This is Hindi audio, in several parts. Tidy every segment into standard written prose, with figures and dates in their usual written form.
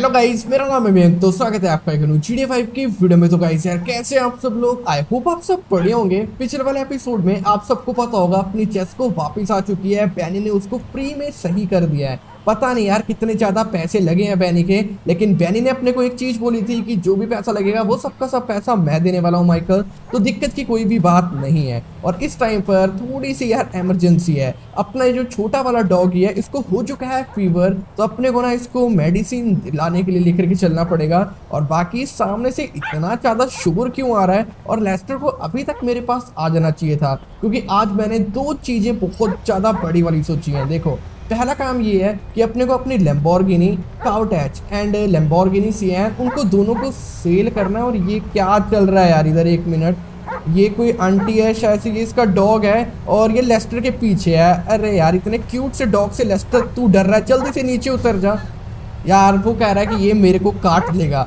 हेलो गाइस, मेरा नाम अवियंतो, स्वागत है आपका एक GTA 5 की वीडियो में। तो गाइस यार, कैसे हैं आप सब लोग? आई होप आप सब बढ़िया होंगे। पिछले वाले एपिसोड में आप सबको पता होगा अपनी जेस्को वापस आ चुकी है। बैनी ने उसको फ्री में सही कर दिया है। पता नहीं यार कितने ज़्यादा पैसे लगे हैं बैनी के, लेकिन बैनी ने अपने को एक चीज़ बोली थी कि जो भी पैसा लगेगा वो सबका सब पैसा मैं देने वाला हूँ माइकल, तो दिक्कत की कोई भी बात नहीं है। और इस टाइम पर थोड़ी सी यार एमरजेंसी है। अपना जो छोटा वाला डॉगी है इसको हो चुका है फीवर, तो अपने को ना इसको मेडिसिन लाने के लिए लेकर के चलना पड़ेगा। और बाकी सामने से इतना ज़्यादा शुगर क्यों आ रहा है? और लेस्टर को अभी तक मेरे पास आ जाना चाहिए था, क्योंकि आज मैंने दो चीज़ें बहुत ज़्यादा बड़ी वाली सोची हैं। देखो, पहला काम ये है कि अपने को अपनी Lamborghini Countach and Lamborghini Sián उनको दोनों को सेल करना है। और ये क्या चल रहा है यार इधर, एक मिनट, ये कोई आंटी है शायद से, ये इसका डॉग है और ये लेस्टर के पीछे है। अरे यार इतने क्यूट से डॉग से लेस्टर तू डर रहा है? जल्दी से नीचे उतर जा यार। वो कह रहा है कि ये मेरे को काट लेगा।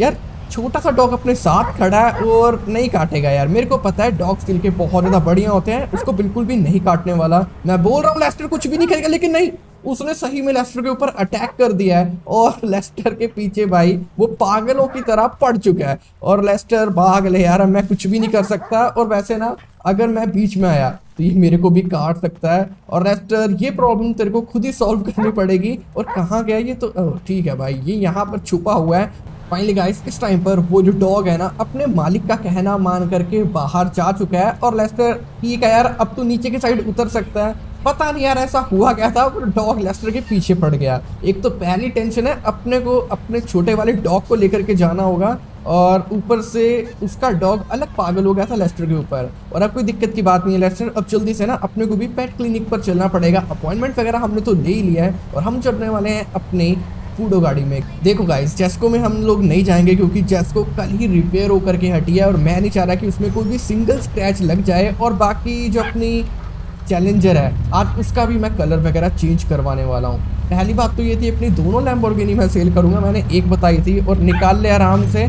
यार छोटा सा डॉग अपने साथ खड़ा है और नहीं काटेगा यार। मेरे को पता है डॉग्स दिल के बहुत ज़्यादा बढ़िया होते हैं, उसको बिल्कुल भी नहीं काटने वाला। मैं बोल रहा हूँ लेस्टर कुछ भी नहीं करेगा, लेकिन नहीं, उसने सही में लेस्टर के ऊपर अटैक कर दिया है। और लेस्टर के पीछे भाई वो पागलों की तरह पड़ चुका है। और लेस्टर भाग ले यार, मैं कुछ भी नहीं कर सकता। और वैसे ना, अगर मैं बीच में आया तो ये मेरे को भी काट सकता है। और लेस्टर, ये प्रॉब्लम तेरे को खुद ही सॉल्व करनी पड़ेगी। और कहाँ गया ये? तो ठीक है भाई, ये यहाँ पर छुपा हुआ है। फाइनली गाइस, इस टाइम पर वो जो डॉग है ना अपने मालिक का कहना मान करके बाहर जा चुका है। और लेस्टर, ठीक है यार अब तो नीचे की साइड उतर सकता है। पता नहीं यार ऐसा हुआ क्या था, डॉग लेस्टर के पीछे पड़ गया। एक तो पहली टेंशन है, अपने को अपने छोटे वाले डॉग को लेकर के जाना होगा, और ऊपर से उसका डॉग अलग पागल हो गया था लेस्टर के ऊपर। और अब कोई दिक्कत की बात नहीं है लेस्टर, अब जल्दी से ना अपने को भी पेट क्लिनिक पर चलना पड़ेगा। अपॉइंटमेंट वगैरह हमने तो ले ही लिया है। और हम चलने वाले हैं अपनी फूडो गाड़ी में। देखो गाइस, जेस्को में हम लोग नहीं जाएंगे, क्योंकि जेस्को कल ही रिपेयर होकर के हटी है। और मैं नहीं चाह रहा कि उसमें कोई भी सिंगल स्क्रैच लग जाए। और बाकी जो अपनी चैलेंजर है आज, उसका भी मैं कलर वगैरह चेंज करवाने वाला हूँ। पहली बात तो ये थी, अपनी दोनों Lamborghini मैं सेल करूँगा। मैंने एक बताई थी। और निकाल ले आराम से,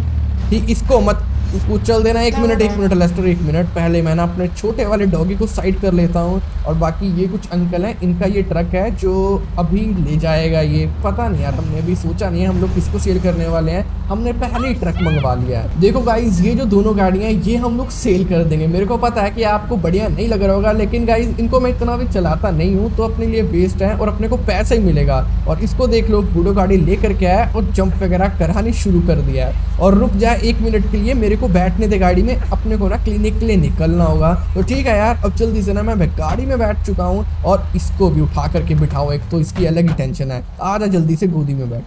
कि इसको मत उसको चल देना। एक मिनट लेस्टर, एक मिनट। पहले मैं ना अपने छोटे वाले डॉगी को साइड कर लेता हूँ। और बाकी ये कुछ अंकल हैं, इनका ये ट्रक है जो अभी ले जाएगा। ये पता नहीं यार, हमने अभी सोचा नहीं है हम लोग किसको सेल करने वाले हैं। हमने पहले ही ट्रक मंगवा लिया है। देखो गाइज, ये जो दोनों गाड़ियाँ हैं ये हम लोग सेल कर देंगे। मेरे को पता है कि आपको बढ़िया नहीं लग रहा होगा, लेकिन गाइज इनको मैं इतना भी चलाता नहीं हूँ, तो अपने लिए वेस्ट है और अपने को पैसा ही मिलेगा। और इसको देख लो, बूढ़ो गाड़ी लेकर के आया और जंप वगैरह करानी शुरू कर दिया है। और रुक जाए एक मिनट के लिए, मेरे को बैठने दे गाड़ी में, अपने को ना क्लिनिक के लिए निकलना होगा। तो ठीक है यार, अब जल्दी से ना मैं गाड़ी में बैठ चुका हूँ। और इसको भी उठा करके बिठाओ, एक तो इसकी अलग ही टेंशन है। आजा जल्दी से गोदी में बैठ।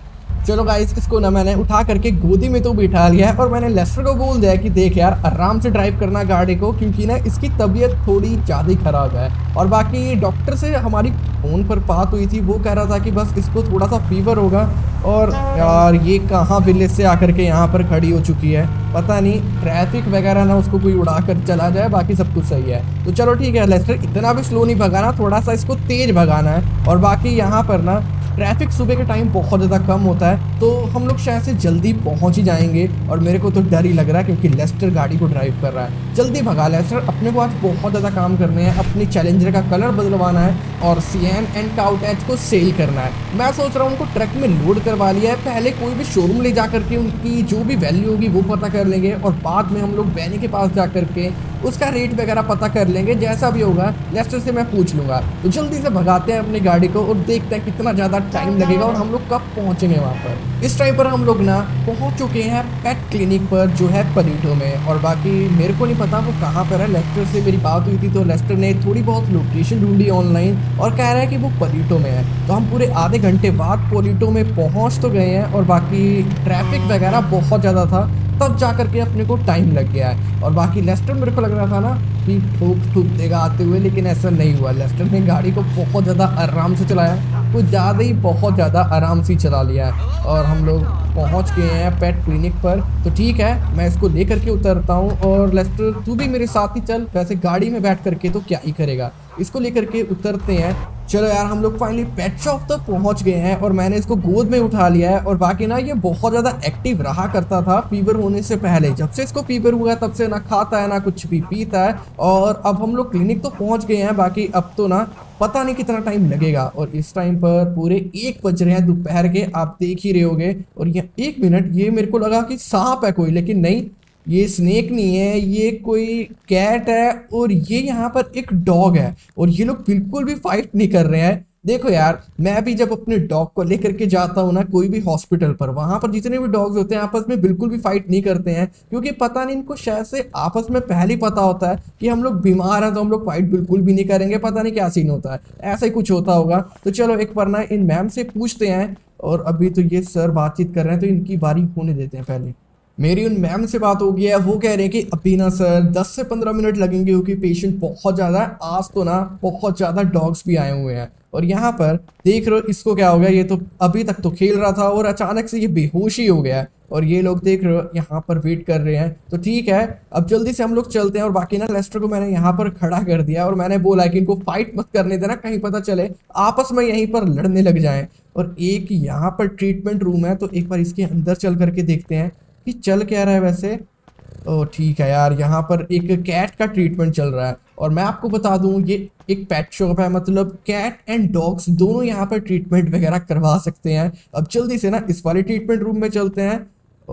चलो गाइस, इसको ना मैंने उठा करके गोदी में तो बिठा लिया है। और मैंने लेस्टर को बोल दिया कि देख यार आराम से ड्राइव करना गाड़ी को, क्योंकि ना इसकी तबीयत थोड़ी ज़्यादा ही ख़राब है। और बाकी डॉक्टर से हमारी फ़ोन पर बात हुई थी, वो कह रहा था कि बस इसको थोड़ा सा फीवर होगा। और यार ये कहाँ विलेज से आकर के यहाँ पर खड़ी हो चुकी है, पता नहीं ट्रैफिक वगैरह ना उसको कोई उड़ा कर चला जाए। बाकी सब कुछ सही है। तो चलो ठीक है लेस्टर, इतना भी स्लो नहीं भगाना, थोड़ा सा इसको तेज़ भगाना है। और बाकी यहाँ पर ना ट्रैफिक सुबह के टाइम बहुत ज़्यादा कम होता है, तो हम लोग शायद से जल्दी पहुंच ही जाएंगे। और मेरे को तो डर ही लग रहा है, क्योंकि लेस्टर गाड़ी को ड्राइव कर रहा है। जल्दी भगा लेस्टर, अपने को आज बहुत ज़्यादा काम करने हैं। अपने चैलेंजर का कलर बदलवाना है और Sián एंड Countach को सेल करना है। मैं सोच रहा हूँ उनको ट्रक में लोड करवा लिया है, पहले कोई भी शोरूम ले जा करके उनकी जो भी वैल्यू होगी वो पता कर लेंगे। और बाद में हम लोग बैनी के पास जा करके उसका रेट वगैरह पता कर लेंगे। जैसा भी होगा लेस्टर से मैं पूछ लूँगा। तो जल्दी से भगाते हैं अपनी गाड़ी को और देखते हैं कितना ज़्यादा टाइम लगेगा और हम लोग कब पहुँचेंगे वहाँ पर। इस टाइम पर हम लोग ना पहुँच चुके हैं पेट क्लिनिक पर, जो है पनीटो में। और बाकी मेरे को नहीं पता वो कहाँ पर है, लेस्टर से मेरी बात हुई थी, तो लेस्टर ने थोड़ी बहुत लोकेशन ढूँढी ऑनलाइन और कह रहा है कि वो पनीटो में है। तो हम पूरे आधे घंटे बाद पनीटो में पहुँच तो गए हैं। और बाकी ट्रैफिक वगैरह बहुत ज़्यादा था, तब जा करके अपने को टाइम लग गया है। और बाकी लेस्टर मेरे को लग रहा था ना कि ठोक देगा आते हुए, लेकिन ऐसा नहीं हुआ। लेस्टर ने गाड़ी को बहुत ज़्यादा आराम से चलाया, कुछ ज़्यादा ही बहुत ज़्यादा आराम से चला लिया है। और हम लोग पहुंच गए हैं पेट क्लिनिक पर। तो ठीक है, मैं इसको लेकर के उतरता हूं। और लेस्टर तू भी मेरे साथ ही चल, वैसे गाड़ी में बैठ करके तो क्या ही करेगा। इसको लेकर के उतरते हैं। चलो यार हम लोग फाइनली पेट शॉप तक पहुंच गए हैं और मैंने इसको गोद में उठा लिया है। और बाकी ना ये बहुत ज़्यादा एक्टिव रहा करता था फीवर होने से पहले। जब से इसको फीवर हुआ है तब से ना खाता है ना कुछ भी पीता है। और अब हम लोग क्लिनिक तो पहुंच गए हैं, बाकी अब तो ना पता नहीं कितना टाइम लगेगा। और इस टाइम पर पूरे 1 बज रहे हैं दोपहर के, आप देख ही रहे होगे। और ये 1 मिनट, ये मेरे को लगा कि सांप है कोई, लेकिन नहीं, ये स्नेक नहीं है, ये कोई कैट है। और ये यहाँ पर एक डॉग है और ये लोग बिल्कुल भी फाइट नहीं कर रहे हैं। देखो यार, मैं भी जब अपने डॉग को लेकर के जाता हूँ ना कोई भी हॉस्पिटल पर, वहाँ पर जितने भी डॉग्स होते हैं आपस में बिल्कुल भी फाइट नहीं करते हैं, क्योंकि पता नहीं इनको शायद से आपस में पहले ही पता होता है कि हम लोग बीमार हैं तो हम लोग फाइट बिल्कुल भी नहीं करेंगे। पता नहीं क्या सीन होता है, ऐसा ही कुछ होता होगा। तो चलो एक बार ना इन मैम से पूछते हैं। और अभी तो ये सर बातचीत कर रहे हैं तो इनकी बारी होने देते हैं पहले। मेरी उन मैम से बात हो गई है, वो कह रहे हैं कि अभी ना सर 10 से 15 मिनट लगेंगे क्योंकि पेशेंट बहुत ज़्यादा है। आज तो ना बहुत ज़्यादा डॉग्स भी आए हुए हैं। और यहाँ पर देख रहे हो इसको क्या हो गया, ये तो अभी तक तो खेल रहा था और अचानक से ये बेहोश ही हो गया है। और ये लोग देख रहे हो यहाँ पर वेट कर रहे हैं। तो ठीक है, अब जल्दी से हम लोग चलते हैं। और बाकी ना लेस्टर को मैंने यहाँ पर खड़ा कर दिया और मैंने बोला कि इनको फाइट मत करने देना, कहीं पता चले आपस में यहीं पर लड़ने लग जाएं। और एक यहाँ पर ट्रीटमेंट रूम है, तो एक बार इसके अंदर चल करके देखते हैं कि चल क्या रहा है वैसे। ओ ठीक है यार, यहाँ पर एक कैट का ट्रीटमेंट चल रहा है। और मैं आपको बता दूं ये एक पेट शॉप है, मतलब कैट एंड डॉग्स दोनों यहाँ पर ट्रीटमेंट वगैरह करवा सकते हैं। अब जल्दी से ना इस वाले ट्रीटमेंट रूम में चलते हैं।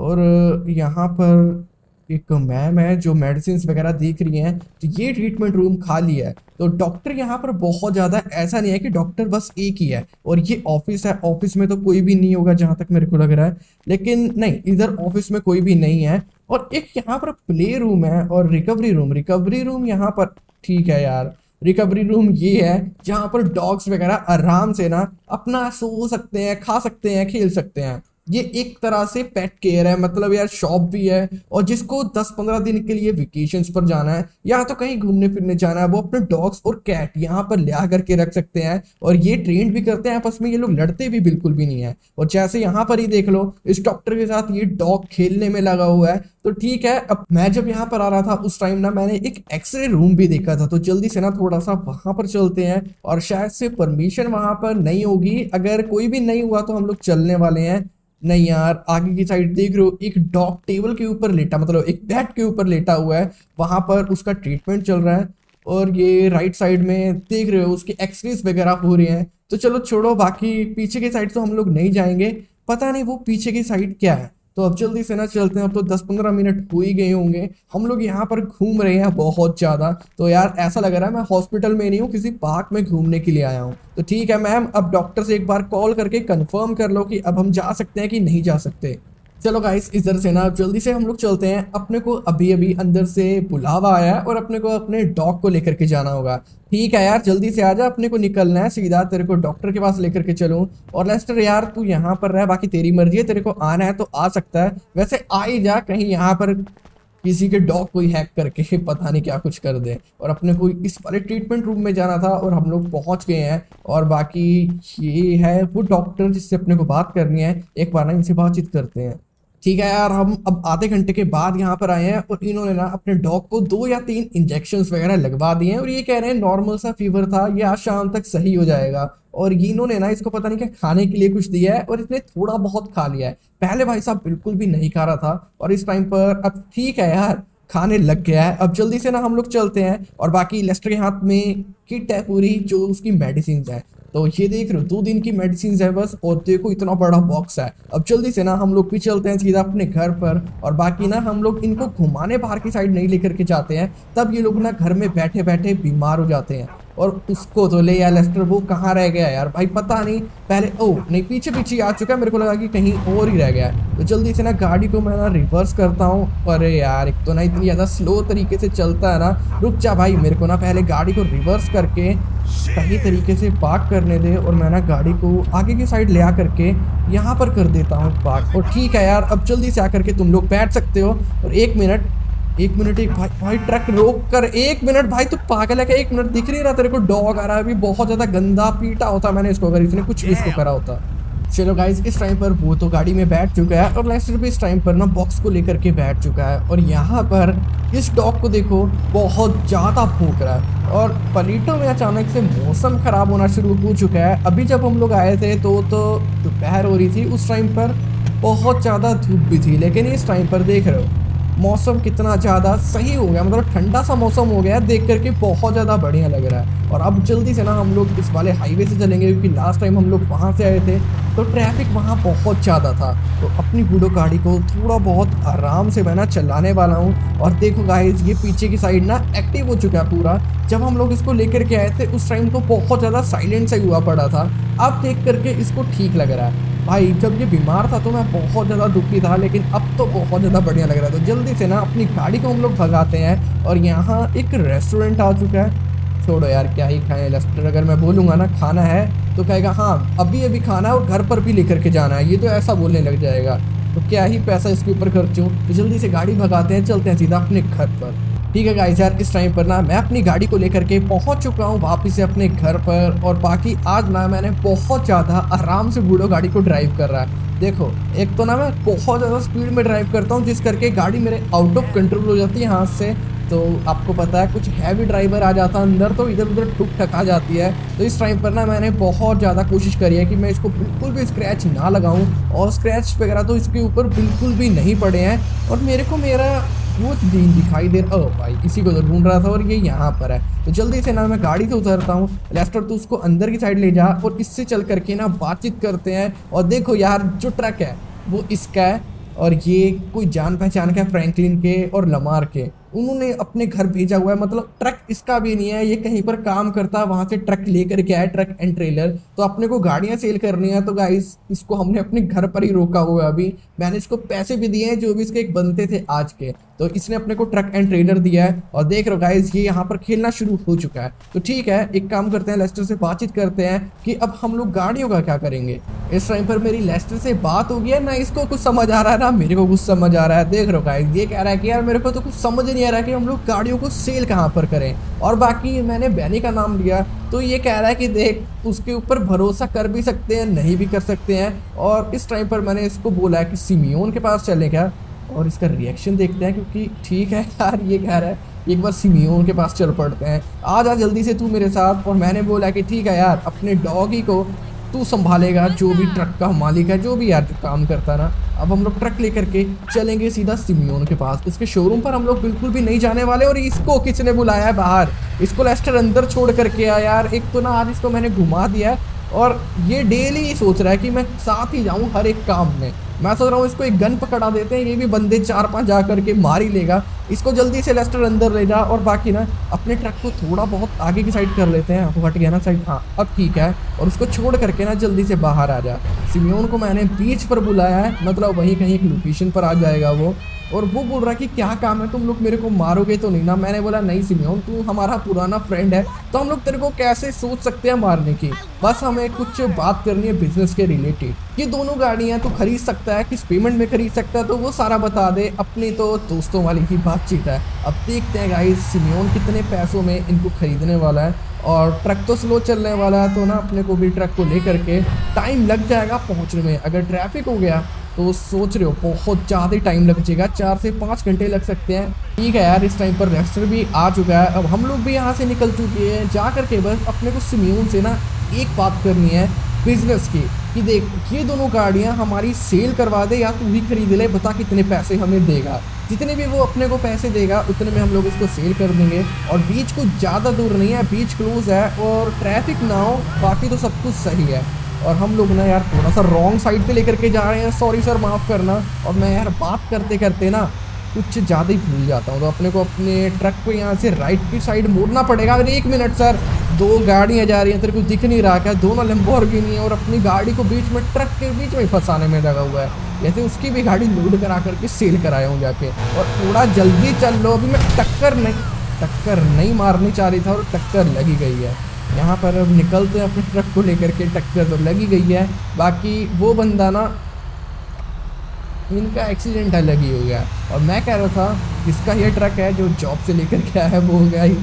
और यहाँ पर एक मैम है जो मेडिसिन वगैरह देख रही हैं। तो ये ट्रीटमेंट रूम खाली है, तो डॉक्टर यहाँ पर बहुत ज़्यादा ऐसा नहीं है कि डॉक्टर बस एक ही है। और ये ऑफिस है, ऑफिस में तो कोई भी नहीं होगा जहाँ तक मेरे को लग रहा है, लेकिन नहीं, इधर ऑफिस में कोई भी नहीं है। और एक यहाँ पर प्ले रूम है और रिकवरी रूम यहाँ पर, ठीक है यार, रिकवरी रूम ये है जहाँ पर डॉग्स वगैरह आराम से ना अपना सो सकते हैं, खा सकते हैं, खेल सकते हैं। ये एक तरह से पेट केयर है, मतलब यार शॉप भी है। और जिसको 10-15 दिन के लिए वेकेशंस पर जाना है या तो कहीं घूमने फिरने जाना है, वो अपने डॉग्स और कैट यहाँ पर ला करके रख सकते हैं। और ये ट्रेंड भी करते हैं आपस में, ये लोग लड़ते भी बिल्कुल भी नहीं है। और जैसे यहाँ पर ही देख लो, इस डॉक्टर के साथ ये डॉग खेलने में लगा हुआ है। तो ठीक है, अब मैं जब यहाँ पर आ रहा था उस टाइम ना मैंने एक एक्सरे रूम भी देखा था, तो जल्दी से ना थोड़ा सा वहाँ पर चलते हैं। और शायद से परमिशन वहाँ पर नहीं होगी, अगर कोई भी नहीं हुआ तो हम लोग चलने वाले हैं। नहीं यार, आगे की साइड देख रहे हो एक डॉग टेबल के ऊपर लेटा, मतलब एक बेड के ऊपर लेटा हुआ है, वहाँ पर उसका ट्रीटमेंट चल रहा है। और ये राइट साइड में देख रहे हो उसके एक्सरेज वगैरह हो रहे हैं। तो चलो छोड़ो, बाकी पीछे की साइड तो हम लोग नहीं जाएंगे, पता नहीं वो पीछे की साइड क्या है। तो अब जल्दी से ना चलते हैं, अब तो 10-15 मिनट हो ही गए होंगे। हम लोग यहाँ पर घूम रहे हैं बहुत ज़्यादा, तो यार ऐसा लग रहा है मैं हॉस्पिटल में नहीं हूँ, किसी पार्क में घूमने के लिए आया हूँ। तो ठीक है मैम, अब डॉक्टर से एक बार कॉल करके कंफर्म कर लो कि अब हम जा सकते हैं कि नहीं जा सकते। चलो गाइस, इधर से ना जल्दी से हम लोग चलते हैं। अपने को अभी अभी अंदर से बुलावा आया है और अपने को अपने डॉग को लेकर के जाना होगा। ठीक है यार, जल्दी से आजा, अपने को निकलना है। सीधा तेरे को डॉक्टर के पास लेकर के चलूँ। और लेस्टर यार तू यहाँ पर रह, बाकी तेरी मर्जी है, तेरे को आना है तो आ सकता है, वैसे आ ही जा, कहीं यहाँ पर किसी के डॉग को ही हैक करके पता नहीं क्या कुछ कर दे। और अपने को इस वाले ट्रीटमेंट रूम में जाना था और हम लोग पहुंच गए हैं। और बाकी ये है वो डॉक्टर जिससे अपने को बात करनी है, एक बार ना इनसे बातचीत करते हैं। ठीक है यार, हम अब आधे घंटे के बाद यहाँ पर आए हैं और इन्होंने ना अपने डॉग को 2 या 3 इंजेक्शंस वगैरह लगवा दिए हैं। और ये कह रहे हैं नॉर्मल सा फीवर था, ये आज शाम तक सही हो जाएगा। और इन्होंने ना इसको पता नहीं क्या खाने के लिए कुछ दिया है और इसने थोड़ा बहुत खा लिया है। पहले भाई साहब बिल्कुल भी नहीं खा रहा था और इस टाइम पर अब ठीक है यार खाने लग गया है। अब जल्दी से ना हम लोग चलते हैं। और बाकी लेस्टर के हाथ में किट है पूरी, जो उसकी मेडिसिन है, तो ये देख रहे हो 2 दिन की मेडिसिन है बस। और देखो इतना बड़ा बॉक्स है। अब जल्दी से ना हम लोग भी चलते हैं सीधा अपने घर पर। और बाकी ना हम लोग इनको घुमाने बाहर की साइड नहीं लेकर के जाते हैं, तब ये लोग ना घर में बैठे बैठे बीमार हो जाते हैं। और उसको तो ले यार लेस्टर, वो कहाँ रह गया यार भाई, पता नहीं पहले, ओ नहीं पीछे आ चुका है, मेरे को लगा कि कहीं और ही रह गया है। तो जल्दी से ना गाड़ी को मैं ना रिवर्स करता हूँ। अरे यार एक तो ना इतनी ज़्यादा स्लो तरीके से चलता है ना, रुक जा भाई, मेरे को ना पहले गाड़ी को रिवर्स करके सही तरीके से पार्क करने दे। और मैं ना गाड़ी को आगे की साइड ले आ करके यहाँ पर कर देता हूँ पार्क। और ठीक है यार, अब जल्दी से आ करके तुम लोग बैठ सकते हो। और एक मिनट एक भाई ट्रक रोक कर, 1 मिनट भाई तू पागल है क्या, 1 मिनट दिख नहीं रहा तेरे को, डॉग आ रहा है अभी, बहुत ज़्यादा गंदा पीटा होता मैंने इसको अगर इसने कुछ इसको करा होता। चलो गाइज इस टाइम पर वो तो गाड़ी में बैठ चुका है और लेस्टर भी इस टाइम पर ना बॉक्स को लेकर के बैठ चुका है। और यहाँ पर इस डॉग को देखो बहुत ज़्यादा भूख रहा है और पलीटों में अचानक से मौसम ख़राब होना शुरू हो चुका है। अभी जब हम लोग आए थे तो दोपहर हो रही थी, उस टाइम पर बहुत ज़्यादा धूप भी थी, लेकिन इस टाइम पर देख रहे हो मौसम कितना ज़्यादा सही हो गया, मतलब ठंडा सा मौसम हो गया, देख करके बहुत ज़्यादा बढ़िया लग रहा है। और अब जल्दी से ना हम लोग इस वाले हाईवे से चलेंगे क्योंकि लास्ट टाइम हम लोग वहाँ से आए थे तो ट्रैफिक वहाँ बहुत ज़्यादा था। तो अपनी बूढ़ो गाड़ी को थोड़ा बहुत आराम से मैं ना चलाने वाला हूँ। और देखो गाइस ये पीछे की साइड ना एक्टिव हो चुका है पूरा। जब हम लोग इसको लेकर के आए थे उस टाइम तो बहुत ज़्यादा साइलेंट से हुआ पड़ा था, अब देख करके इसको ठीक लग रहा है। भाई जब ये बीमार था तो मैं बहुत ज़्यादा दुखी था, लेकिन अब तो बहुत ज़्यादा बढ़िया लग रहा है। तो जल्दी से ना अपनी गाड़ी को हम लोग भगाते हैं। और यहाँ एक रेस्टोरेंट आ चुका है, छोड़ो यार क्या ही खाएं। लेफ्टर अगर मैं बोलूँगा ना खाना है तो कहेगा हाँ अभी अभी खाना है और घर पर भी लेकर के जाना है, ये तो ऐसा बोलने लग जाएगा, तो क्या ही पैसा इसके ऊपर खर्च हूँ। तो जल्दी से गाड़ी भगाते हैं, चलते हैं सीधा अपने घर पर। ठीक है गाइस यार इस टाइम पर ना मैं अपनी गाड़ी को लेकर के पहुंच चुका हूं वापस से अपने घर पर। और बाकी आज ना मैंने बहुत ज़्यादा आराम से बूढ़ो गाड़ी को ड्राइव कर रहा है। देखो एक तो ना मैं बहुत ज़्यादा स्पीड में ड्राइव करता हूं जिस करके गाड़ी मेरे आउट ऑफ कंट्रोल हो जाती है हाथ से। तो आपको पता है कुछ हैवी ड्राइवर आ जाता है अंदर तो इधर उधर ठुक ठका जाती है। तो इस टाइम पर ना मैंने बहुत ज़्यादा कोशिश करी है कि मैं इसको बिल्कुल भी स्क्रैच ना लगाऊं, और स्क्रैच वगैरह तो इसके ऊपर बिल्कुल भी नहीं पड़े हैं। और मेरे को मेरा वो दिन दिखाई दे रहा, ओ भाई इसी को तो ढूंढ रहा था और ये यहाँ पर है। तो जल्दी से ना मैं गाड़ी से उतरता हूँ। लेस्टर तो उसको अंदर की साइड ले जा और इससे चल करके ना बातचीत करते हैं। और देखो यार जो ट्रक है वो इसका है और ये कोई जान पहचान का है फ्रैंकलिन के और लमार के, उन्होंने अपने घर भेजा हुआ है। मतलब ट्रक इसका भी नहीं है, ये कहीं पर काम करता है वहाँ से ट्रक लेकर के आया, ट्रक एंड ट्रेलर। तो अपने को गाड़ियाँ सेल करनी है तो गाइस इसको हमने अपने घर पर ही रोका हुआ है। अभी मैंने इसको पैसे भी दिए हैं जो भी इसके एक बनते थे आज के, तो इसने अपने को ट्रक एंड ट्रेलर दिया है। और देख रहे हो गाइस ये यहाँ पर खेलना शुरू हो चुका है। तो ठीक है एक काम करते हैं, लेस्टर से बातचीत करते हैं कि अब हम लोग गाड़ियों का क्या करेंगे। इस टाइम पर मेरी लेस्टर से बात हो गई है, ना इसको कुछ समझ आ रहा है ना मेरे को कुछ समझ आ रहा है। देख रहे हो गाइस ये कह रहा है कि यार मेरे को तो कुछ समझ नहीं आ रहा है कि हम लोग गाड़ियों को सेल कहाँ पर करें। और बाकी मैंने बैनी का नाम लिया तो ये कह रहा है कि देख उसके ऊपर भरोसा कर भी सकते हैं नहीं भी कर सकते हैं। और इस टाइम पर मैंने इसको बोला है कि सिमियोन के पास चलें क्या, और इसका रिएक्शन देखते हैं क्योंकि ठीक है यार ये कह रहा है एक बार सिमियोन के पास चल पड़ते हैं, आ जा जल्दी से तू मेरे साथ। और मैंने बोला कि ठीक है यार अपने डॉगी को तू संभालेगा, जो भी ट्रक का मालिक है जो भी यार काम करता ना। अब हम लोग ट्रक लेकर के चलेंगे सीधा सिमियोन के पास, उसके शोरूम पर हम लोग बिल्कुल भी नहीं जाने वाले। और इसको किसने बुलाया है बाहर, इसको लेस्टर अंदर छोड़ करके आया यार। एक तो ना आज इसको मैंने घुमा दिया है और ये डेली सोच रहा है कि मैं साथ ही जाऊँ हर एक काम में। मैं सोच रहा हूँ इसको एक गन पकड़ा देते हैं, ये भी बंदे 4-5 जा करके मार ही लेगा। इसको जल्दी से लेस्टर अंदर ले जा। और बाकी ना अपने ट्रक को थोड़ा बहुत आगे की साइड कर लेते हैं, वो हट गया ना साइड, हाँ अब ठीक है। और उसको छोड़ करके ना जल्दी से बाहर आ जा। सिमियोन को मैंने बीच पर बुलाया है, मतलब वहीं कहीं एक लोकेशन पर आ जाएगा वो। और वो बोल रहा है कि क्या काम है, तुम लोग मेरे को मारोगे तो नहीं ना। मैंने बोला नहीं सिमियोन तू हमारा पुराना फ्रेंड है तो हम लोग तेरे को कैसे सोच सकते हैं मारने की, बस हमें कुछ बात करनी है बिजनेस के रिलेटेड। ये दोनों गाड़ियाँ तो खरीद सकता है, किस पेमेंट में खरीद सकता है तो वो सारा बता दे, अपनी तो दोस्तों वाली ही बातचीत है। अब देखते हैं गाइस सिमियोन कितने पैसों में इनको खरीदने वाला है। और ट्रक तो स्लो चलने वाला है तो ना अपने को भी ट्रक को लेकर के टाइम लग जाएगा पहुँचने में। अगर ट्रैफिक हो गया तो सोच रहे हो बहुत ज़्यादा टाइम लग जाएगा, 4 से 5 घंटे लग सकते हैं। ठीक है यार इस टाइम पर रेस्टर भी आ चुका है। अब हम लोग भी यहाँ से निकल चुके हैं, जा कर के बस अपने को सिमियोन से ना एक बात करनी है बिजनेस की कि देख ये दोनों गाड़ियाँ हमारी सेल करवा दे या तू ही खरीद ले, बता कितने पैसे हमें देगा। जितने भी वो अपने को पैसे देगा उतने में हम लोग इसको सेल कर देंगे। और बीच को ज़्यादा दूर नहीं है, बीच क्लोज है और ट्रैफिक ना हो, बाकी तो सब कुछ सही है। और हम लोग ना यार थोड़ा सा रॉन्ग साइड पे लेकर के जा रहे हैं, सॉरी सर माफ़ करना। और मैं यार बात करते करते ना कुछ ज़्यादा ही भूल जाता हूँ, तो अपने को अपने ट्रक को यहाँ से राइट की साइड मोड़ना पड़ेगा। और 1 मिनट सर, 2 गाड़ियाँ जा रही हैं, तेरे को दिख नहीं रहा क्या, दोनों लैम्बोर्गिनी है और अपनी गाड़ी को बीच में ट्रक के बीच में फंसाने में लगा हुआ है, जैसे उसकी भी गाड़ी लोड करा करके सेल कराया हूँ जाके। और थोड़ा जल्दी चल लो, अभी मैं टक्कर नहीं मारनी चाह रही था और टक्कर लगी गई है। यहाँ पर अब निकलते हैं अपने ट्रक को लेकर के, टक्कर तो लगी गई है। बाकी वो बंदा ना इनका एक्सीडेंट है लगी हो गया। और मैं कह रहा था इसका ये ट्रक है जो जॉब से लेकर के आया है, वो हो गया ही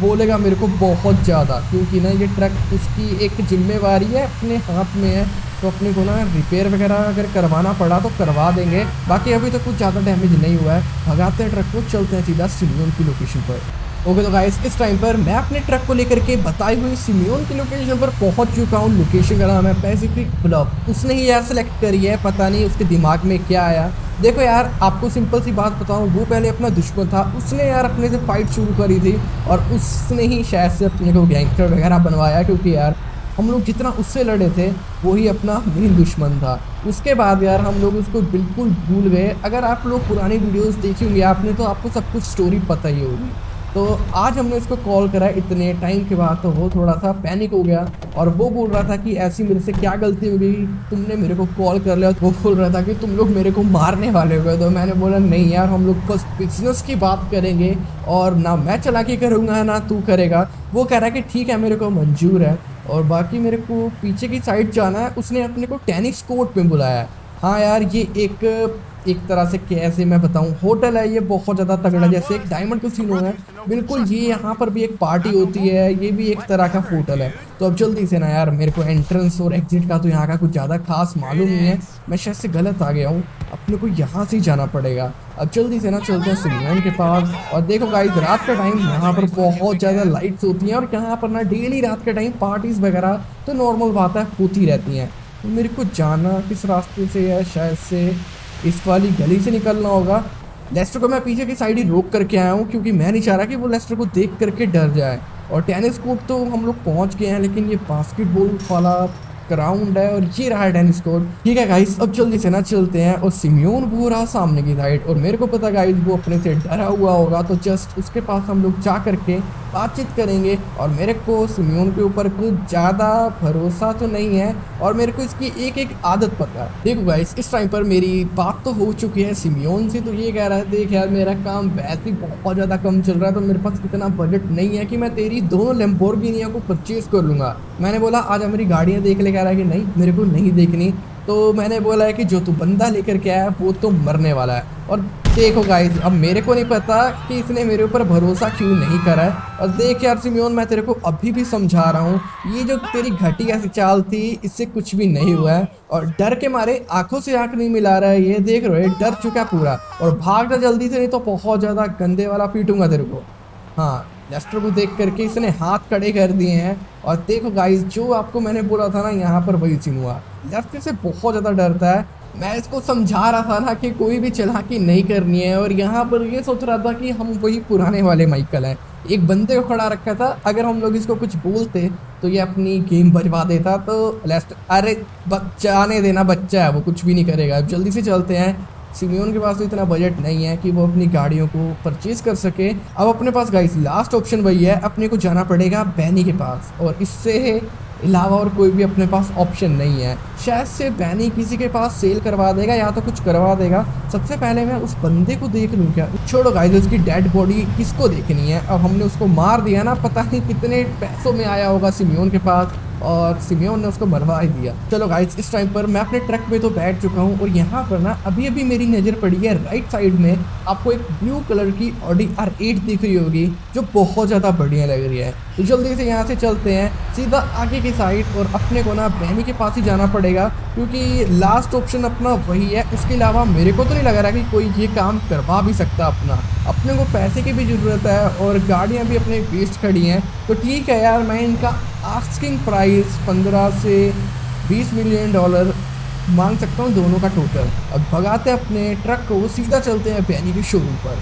बोलेगा मेरे को बहुत ज़्यादा, क्योंकि ना ये ट्रक उसकी एक जिम्मेवारी है अपने हाथ में है। तो अपने को ना रिपेयर वगैरह अगर करवाना पड़ा तो करवा देंगे। बाकी अभी तो कुछ ज़्यादा डैमेज नहीं हुआ है। भगाते हैं ट्रक को, चलते हैं सीधा सिमियोन की लोकेशन पर। ओके तो गाइस इस टाइम पर मैं अपने ट्रक को लेकर के बताई हुई सिमियोन की लोकेशन पर पहुंच चुका हूँ। लोकेशन का नाम है पैसिफिक ब्लॉक। उसने ही यार सेलेक्ट करी है, पता नहीं उसके दिमाग में क्या आया। देखो यार आपको सिंपल सी बात बताऊं, वो पहले अपना दुश्मन था, उसने यार अपने से फाइट शुरू करी थी और उसने ही शायद से अपने को गैंगस्टर वगैरह बनवाया, क्योंकि यार हम लोग जितना उससे लड़े थे वही अपना मेन दुश्मन था। उसके बाद यार हम लोग उसको बिल्कुल भूल गए। अगर आप लोग पुरानी वीडियोस देखी होंगी आपने तो आपको सब कुछ स्टोरी पता ही होगी। तो आज हमने इसको कॉल करा इतने टाइम के बाद, तो वो थोड़ा सा पैनिक हो गया और वो बोल रहा था कि ऐसी मेरे से क्या गलती हो गई, तुमने मेरे को कॉल कर लिया। वो बोल रहा था कि तुम लोग मेरे को मारने वाले हो गए। तो मैंने बोला नहीं यार, हम लोग बस बिजनेस की बात करेंगे और ना मैं चालाकी करूँगा ना तू करेगा। वो कह रहा है कि ठीक है मेरे को मंजूर है और बाकी मेरे को पीछे की साइड जाना है। उसने अपने को टेनिस कोर्ट में बुलाया है। हाँ यार ये एक तरह से कैसे मैं बताऊं, होटल है ये, बहुत ज़्यादा तगड़ा, जैसे एक डायमंड कैसीनो है बिल्कुल, ये यहाँ पर भी एक पार्टी होती है, ये भी एक तरह का होटल है। तो अब जल्दी से ना यार, मेरे को एंट्रेंस और एग्जिट का तो यहाँ का कुछ ज़्यादा खास मालूम नहीं है, मैं शायद से गलत आ गया हूँ, अपने को यहाँ से ही जाना पड़ेगा। अब जल्दी से ना चलते हैं सिमियोन के पास। और देखो गाइस रात का टाइम यहाँ पर बहुत ज़्यादा लाइट्स होती हैं और यहाँ पर ना डेली रात के टाइम पार्टीज़ वगैरह तो नॉर्मल बातें होती रहती हैं। तो मेरे को जाना किस रास्ते से है, शायद से इस वाली गली से निकलना होगा। लेस्टर को मैं पीछे की साइड ही रोक करके आया हूँ क्योंकि मैं नहीं चाह रहा कि वो लेस्टर को देख करके डर जाए। और टेनिस कोर्ट तो हम लोग पहुँच गए हैं, लेकिन ये बास्केटबॉल वाला ग्राउंड है और ये रहा है टेनिस कोर्ट। ठीक है गाइस अब जल्दी से ना चलते हैं। और सिमियोन वो रहा सामने की साइड और मेरे को पता गाइस वो अपने से डरा हुआ होगा, तो जस्ट उसके पास हम लोग जा करके बातचीत करेंगे। और मेरे को सिमियोन के ऊपर कुछ ज़्यादा भरोसा तो नहीं है और मेरे को इसकी एक एक आदत पता है। देखो गाइस इस टाइम पर मेरी बात तो हो चुकी है सिमियोन से, तो ये कह रहा है देख यार मेरा काम वैसे बहुत ज़्यादा कम चल रहा है, तो मेरे पास इतना बजट नहीं है कि मैं तेरी दोनों लैम्बोर्गिनी को परचेज़ कर लूँगा। मैंने बोला आज मेरी गाड़ियाँ देख ले, कह रहा है कि नहीं मेरे को नहीं देखनी। तो मैंने बोला है कि जो तू बंदा लेकर के आया वो तो मरने वाला है। और देखो गाइस अब मेरे को नहीं पता कि इसने मेरे ऊपर भरोसा क्यों नहीं करा है। और देख यार सिमियोन मैं तेरे को अभी भी समझा रहा हूँ, ये जो तेरी घटिया सी चाल थी इससे कुछ भी नहीं हुआ है। और डर के मारे आंखों से आंख नहीं मिला रहा है, ये देख रहे हो डर चुका पूरा। और भाग जा जल्दी से नहीं तो बहुत ज़्यादा गंदे वाला पीटूंगा तेरे को। हाँ लेस्टर को देख करके इसने हाथ खड़े कर दिए हैं। और देखो गाइस जो आपको मैंने बोला था ना यहाँ पर वही सीन हुआ। लेस्टर से बहुत ज़्यादा डरता है, मैं इसको समझा रहा था ना कि कोई भी चालाकी नहीं करनी है। और यहाँ पर ये सोच रहा था कि हम वही पुराने वाले माइकल हैं, एक बंदे को खड़ा रखा था, अगर हम लोग इसको कुछ बोलते तो ये अपनी गेम बजवा देता। तो लेस्टर अरे बचाने देना, बच्चा है वो कुछ भी नहीं करेगा। अब जल्दी से चलते हैं, सिमियोन के पास तो इतना बजट नहीं है कि वो अपनी गाड़ियों को परचेज़ कर सके। अब अपने पास गाइस लास्ट ऑप्शन वही है, अपने को जाना पड़ेगा बैनी के पास और इससे अलावा और कोई भी अपने पास ऑप्शन नहीं है। शायद से बैनी किसी के पास सेल करवा देगा या तो कुछ करवा देगा। सबसे पहले मैं उस बंदे को देख लूँ क्या, छोड़ो गाइस उसकी डेड बॉडी किसको देखनी है। अब हमने उसको मार दिया ना, पता नहीं कितने पैसों में आया होगा सिमियोन के पास और सिमियोन ने उसको मरवा ही दिया। चलो गाइस इस टाइम पर मैं अपने ट्रक में तो बैठ चुका हूँ और यहाँ पर ना अभी अभी मेरी नज़र पड़ी है राइट साइड में, आपको एक ब्लू कलर की ऑडी R8 दिख रही होगी जो बहुत ज़्यादा बढ़िया लग रही है। तो जल्दी से यहाँ से चलते हैं सीधा आगे की साइड और अपने को ना बहनी के पास ही जाना पड़ेगा क्योंकि लास्ट ऑप्शन अपना वही है। उसके अलावा मेरे को तो नहीं लग रहा कि कोई ये काम करवा भी सकता अपना। अपने को पैसे की भी ज़रूरत है और गाड़ियाँ भी अपने वेस्ट खड़ी हैं। तो ठीक है यार मैं इनका आस्किंग प्राइस 15 से 20 मिलियन डॉलर मांग सकता हूँ दोनों का टोटल। अब भगाते हैं अपने ट्रक को, सीधा चलते हैं बहनी के शोरूम पर।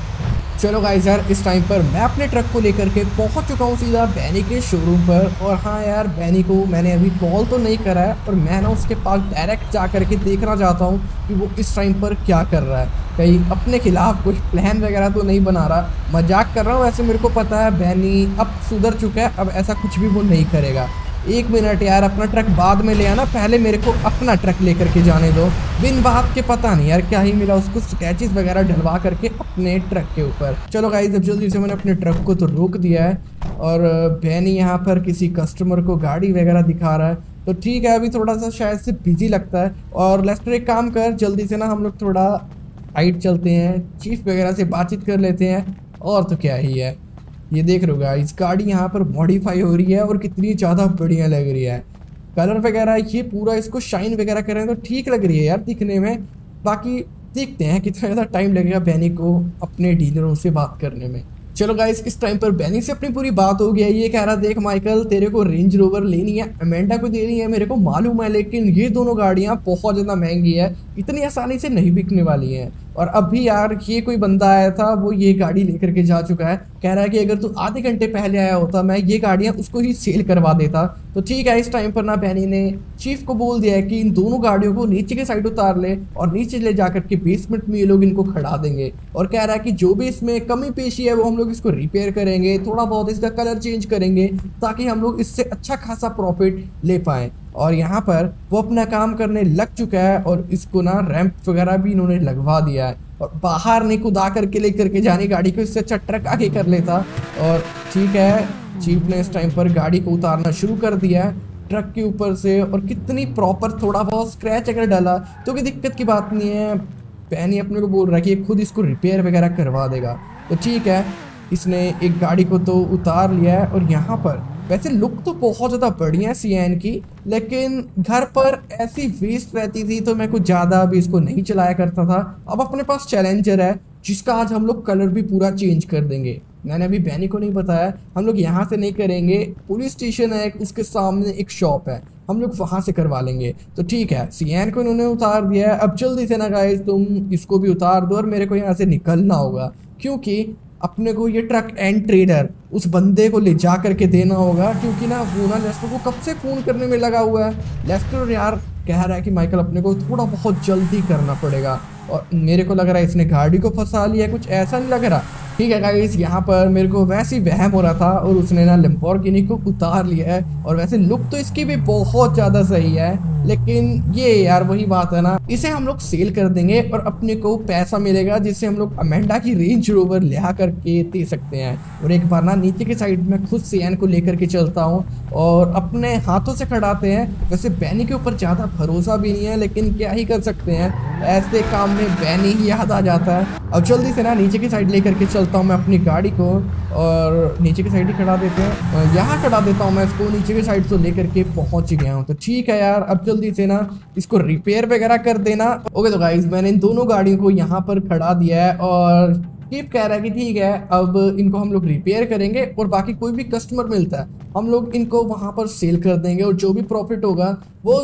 चलो गाइस यार इस टाइम पर मैं अपने ट्रक को लेकर के पहुंच चुका हूं सीधा बैनी के शोरूम पर। और हाँ यार बैनी को मैंने अभी कॉल तो नहीं करा है पर मैं ना उसके पास डायरेक्ट जा करके देखना चाहता हूं कि वो इस टाइम पर क्या कर रहा है, कहीं अपने खिलाफ कुछ प्लान वगैरह तो नहीं बना रहा। मजाक कर रहा हूँ, वैसे मेरे को पता है बैनी अब सुधर चुका है, अब ऐसा कुछ भी वो नहीं करेगा। एक मिनट यार अपना ट्रक बाद में ले आना, पहले मेरे को अपना ट्रक लेकर के जाने दो। बिन बात के पता नहीं यार क्या ही मिला उसको स्क्रैचेस वगैरह डलवा करके अपने ट्रक के ऊपर। चलो गाइस अब जल्दी से मैंने अपने ट्रक को तो रोक दिया है और बहनी यहाँ पर किसी कस्टमर को गाड़ी वगैरह दिखा रहा है। तो ठीक है अभी थोड़ा सा शायद से बिजी लगता है। और लेस्टर एक काम कर, जल्दी से ना हम लोग थोड़ा हाइट चलते हैं, चीफ वगैरह से बातचीत कर लेते हैं। और तो क्या ही है, ये देख रहे हो गाइस गाड़ी यहाँ पर मॉडिफाई हो रही है और कितनी ज़्यादा बढ़िया लग रही है। कलर वगैरह ये पूरा इसको शाइन वगैरह कर रहे हैं तो ठीक लग रही है यार दिखने में। बाकी देखते हैं कितना ज़्यादा टाइम लगेगा बैनी को अपने डीलरों से बात करने में। चलो गाइस इस टाइम पर बैनी से अपनी पूरी बात हो गई है। ये कह रहा देख माइकल तेरे को रेंज रोवर लेनी है, अमेंडा को देनी है, मेरे को मालूम है, लेकिन ये दोनों गाड़ियाँ बहुत ज़्यादा महंगी है, इतनी आसानी से नहीं बिकने वाली हैं। और अभी यार ये कोई बंदा आया था वो ये गाड़ी लेकर के जा चुका है, कह रहा है कि अगर तू आधे घंटे पहले आया होता मैं ये गाड़ियाँ उसको ही सेल करवा देता। तो ठीक है इस टाइम पर ना बैनी ने चीफ को बोल दिया है कि इन दोनों गाड़ियों को नीचे के साइड उतार ले और नीचे ले जाकर के बेसमेंट में ये लोग इनको खड़ा देंगे। और कह रहा है कि जो भी इसमें कमी पेशी है वो हम लोग इसको रिपेयर करेंगे, थोड़ा बहुत इसका कलर चेंज करेंगे ताकि हम लोग इससे अच्छा खासा प्रॉफिट ले पाएँ। और यहाँ पर वो अपना काम करने लग चुका है और इसको ना रैंप वगैरह भी इन्होंने लगवा दिया है और बाहर नहीं कुदा करके लेकर के जाने गाड़ी को, इससे अच्छा ट्रक आगे कर लेता। और ठीक है चीफ ने इस टाइम पर गाड़ी को उतारना शुरू कर दिया है ट्रक के ऊपर से और कितनी प्रॉपर थोड़ा बहुत स्क्रैच अगर डाला तो कोई दिक्कत की बात नहीं है। पैनी अपने को बोल रहा है कि खुद इसको रिपेयर वगैरह करवा देगा। तो ठीक है इसने एक गाड़ी को तो उतार लिया है और यहाँ पर वैसे लुक तो बहुत ज़्यादा बढ़िया है सियान की, लेकिन घर पर ऐसी वेस्ट रहती थी तो मैं कुछ ज़्यादा अभी इसको नहीं चलाया करता था। अब अपने पास चैलेंजर है जिसका आज हम लोग कलर भी पूरा चेंज कर देंगे। मैंने अभी बैनी को नहीं बताया, हम लोग यहाँ से नहीं करेंगे, पुलिस स्टेशन है उसके सामने एक शॉप है हम लोग वहाँ से करवा लेंगे। तो ठीक है सियान को इन्होंने उतार दिया है। अब जल्दी से ना गाइस तुम इसको भी उतार दो और मेरे को यहाँ से निकलना होगा क्योंकि अपने को ये ट्रक एंड ट्रेडर उस बंदे को ले जा करके देना होगा क्योंकि ना वो ना लेस्टर को कब से फ़ोन करने में लगा हुआ है। लेस्टर यार कह रहा है कि माइकल अपने को थोड़ा बहुत जल्दी करना पड़ेगा और मेरे को लग रहा है इसने गाड़ी को फंसा लिया, कुछ ऐसा नहीं लग रहा। ठीक है गाइस यहाँ पर मेरे को वैसे ही वहम हो रहा था और उसने ना लैम्बोर्गिनी को उतार लिया है और वैसे लुक तो इसकी भी बहुत ज़्यादा सही है, लेकिन ये यार वही बात है ना, इसे हम लोग सेल कर देंगे और अपने को पैसा मिलेगा जिससे हम लोग अमेंडा की रेंज रोवर लिया करके दे सकते हैं। और एक बार ना नीचे के साइड में खुद सियान को लेकर के चलता हूँ और अपने हाथों से खड़ाते हैं। वैसे बैनी के ऊपर ज़्यादा भरोसा भी नहीं है लेकिन क्या ही कर सकते हैं, ऐसे काम में बैनी ही याद आ जाता है। अब जल्दी से ना नीचे की साइड लेकर के तो मैं अपनी गाड़ी को और नीचे की साइड ही खड़ा देते हैं, यहाँ खड़ा देता हूँ मैं इसको, नीचे की साइड तो लेकर के पहुँच गया हूँ। तो ठीक है यार अब जल्दी से ना इसको रिपेयर वगैरह कर देना। ओके तो गाइस मैंने इन दोनों गाड़ियों को यहाँ पर खड़ा दिया है और कीप कह रहा है कि ठीक है अब इनको हम लोग रिपेयर करेंगे और बाकी कोई भी कस्टमर मिलता है हम लोग इनको वहाँ पर सेल कर देंगे और जो भी प्रॉफिट होगा वो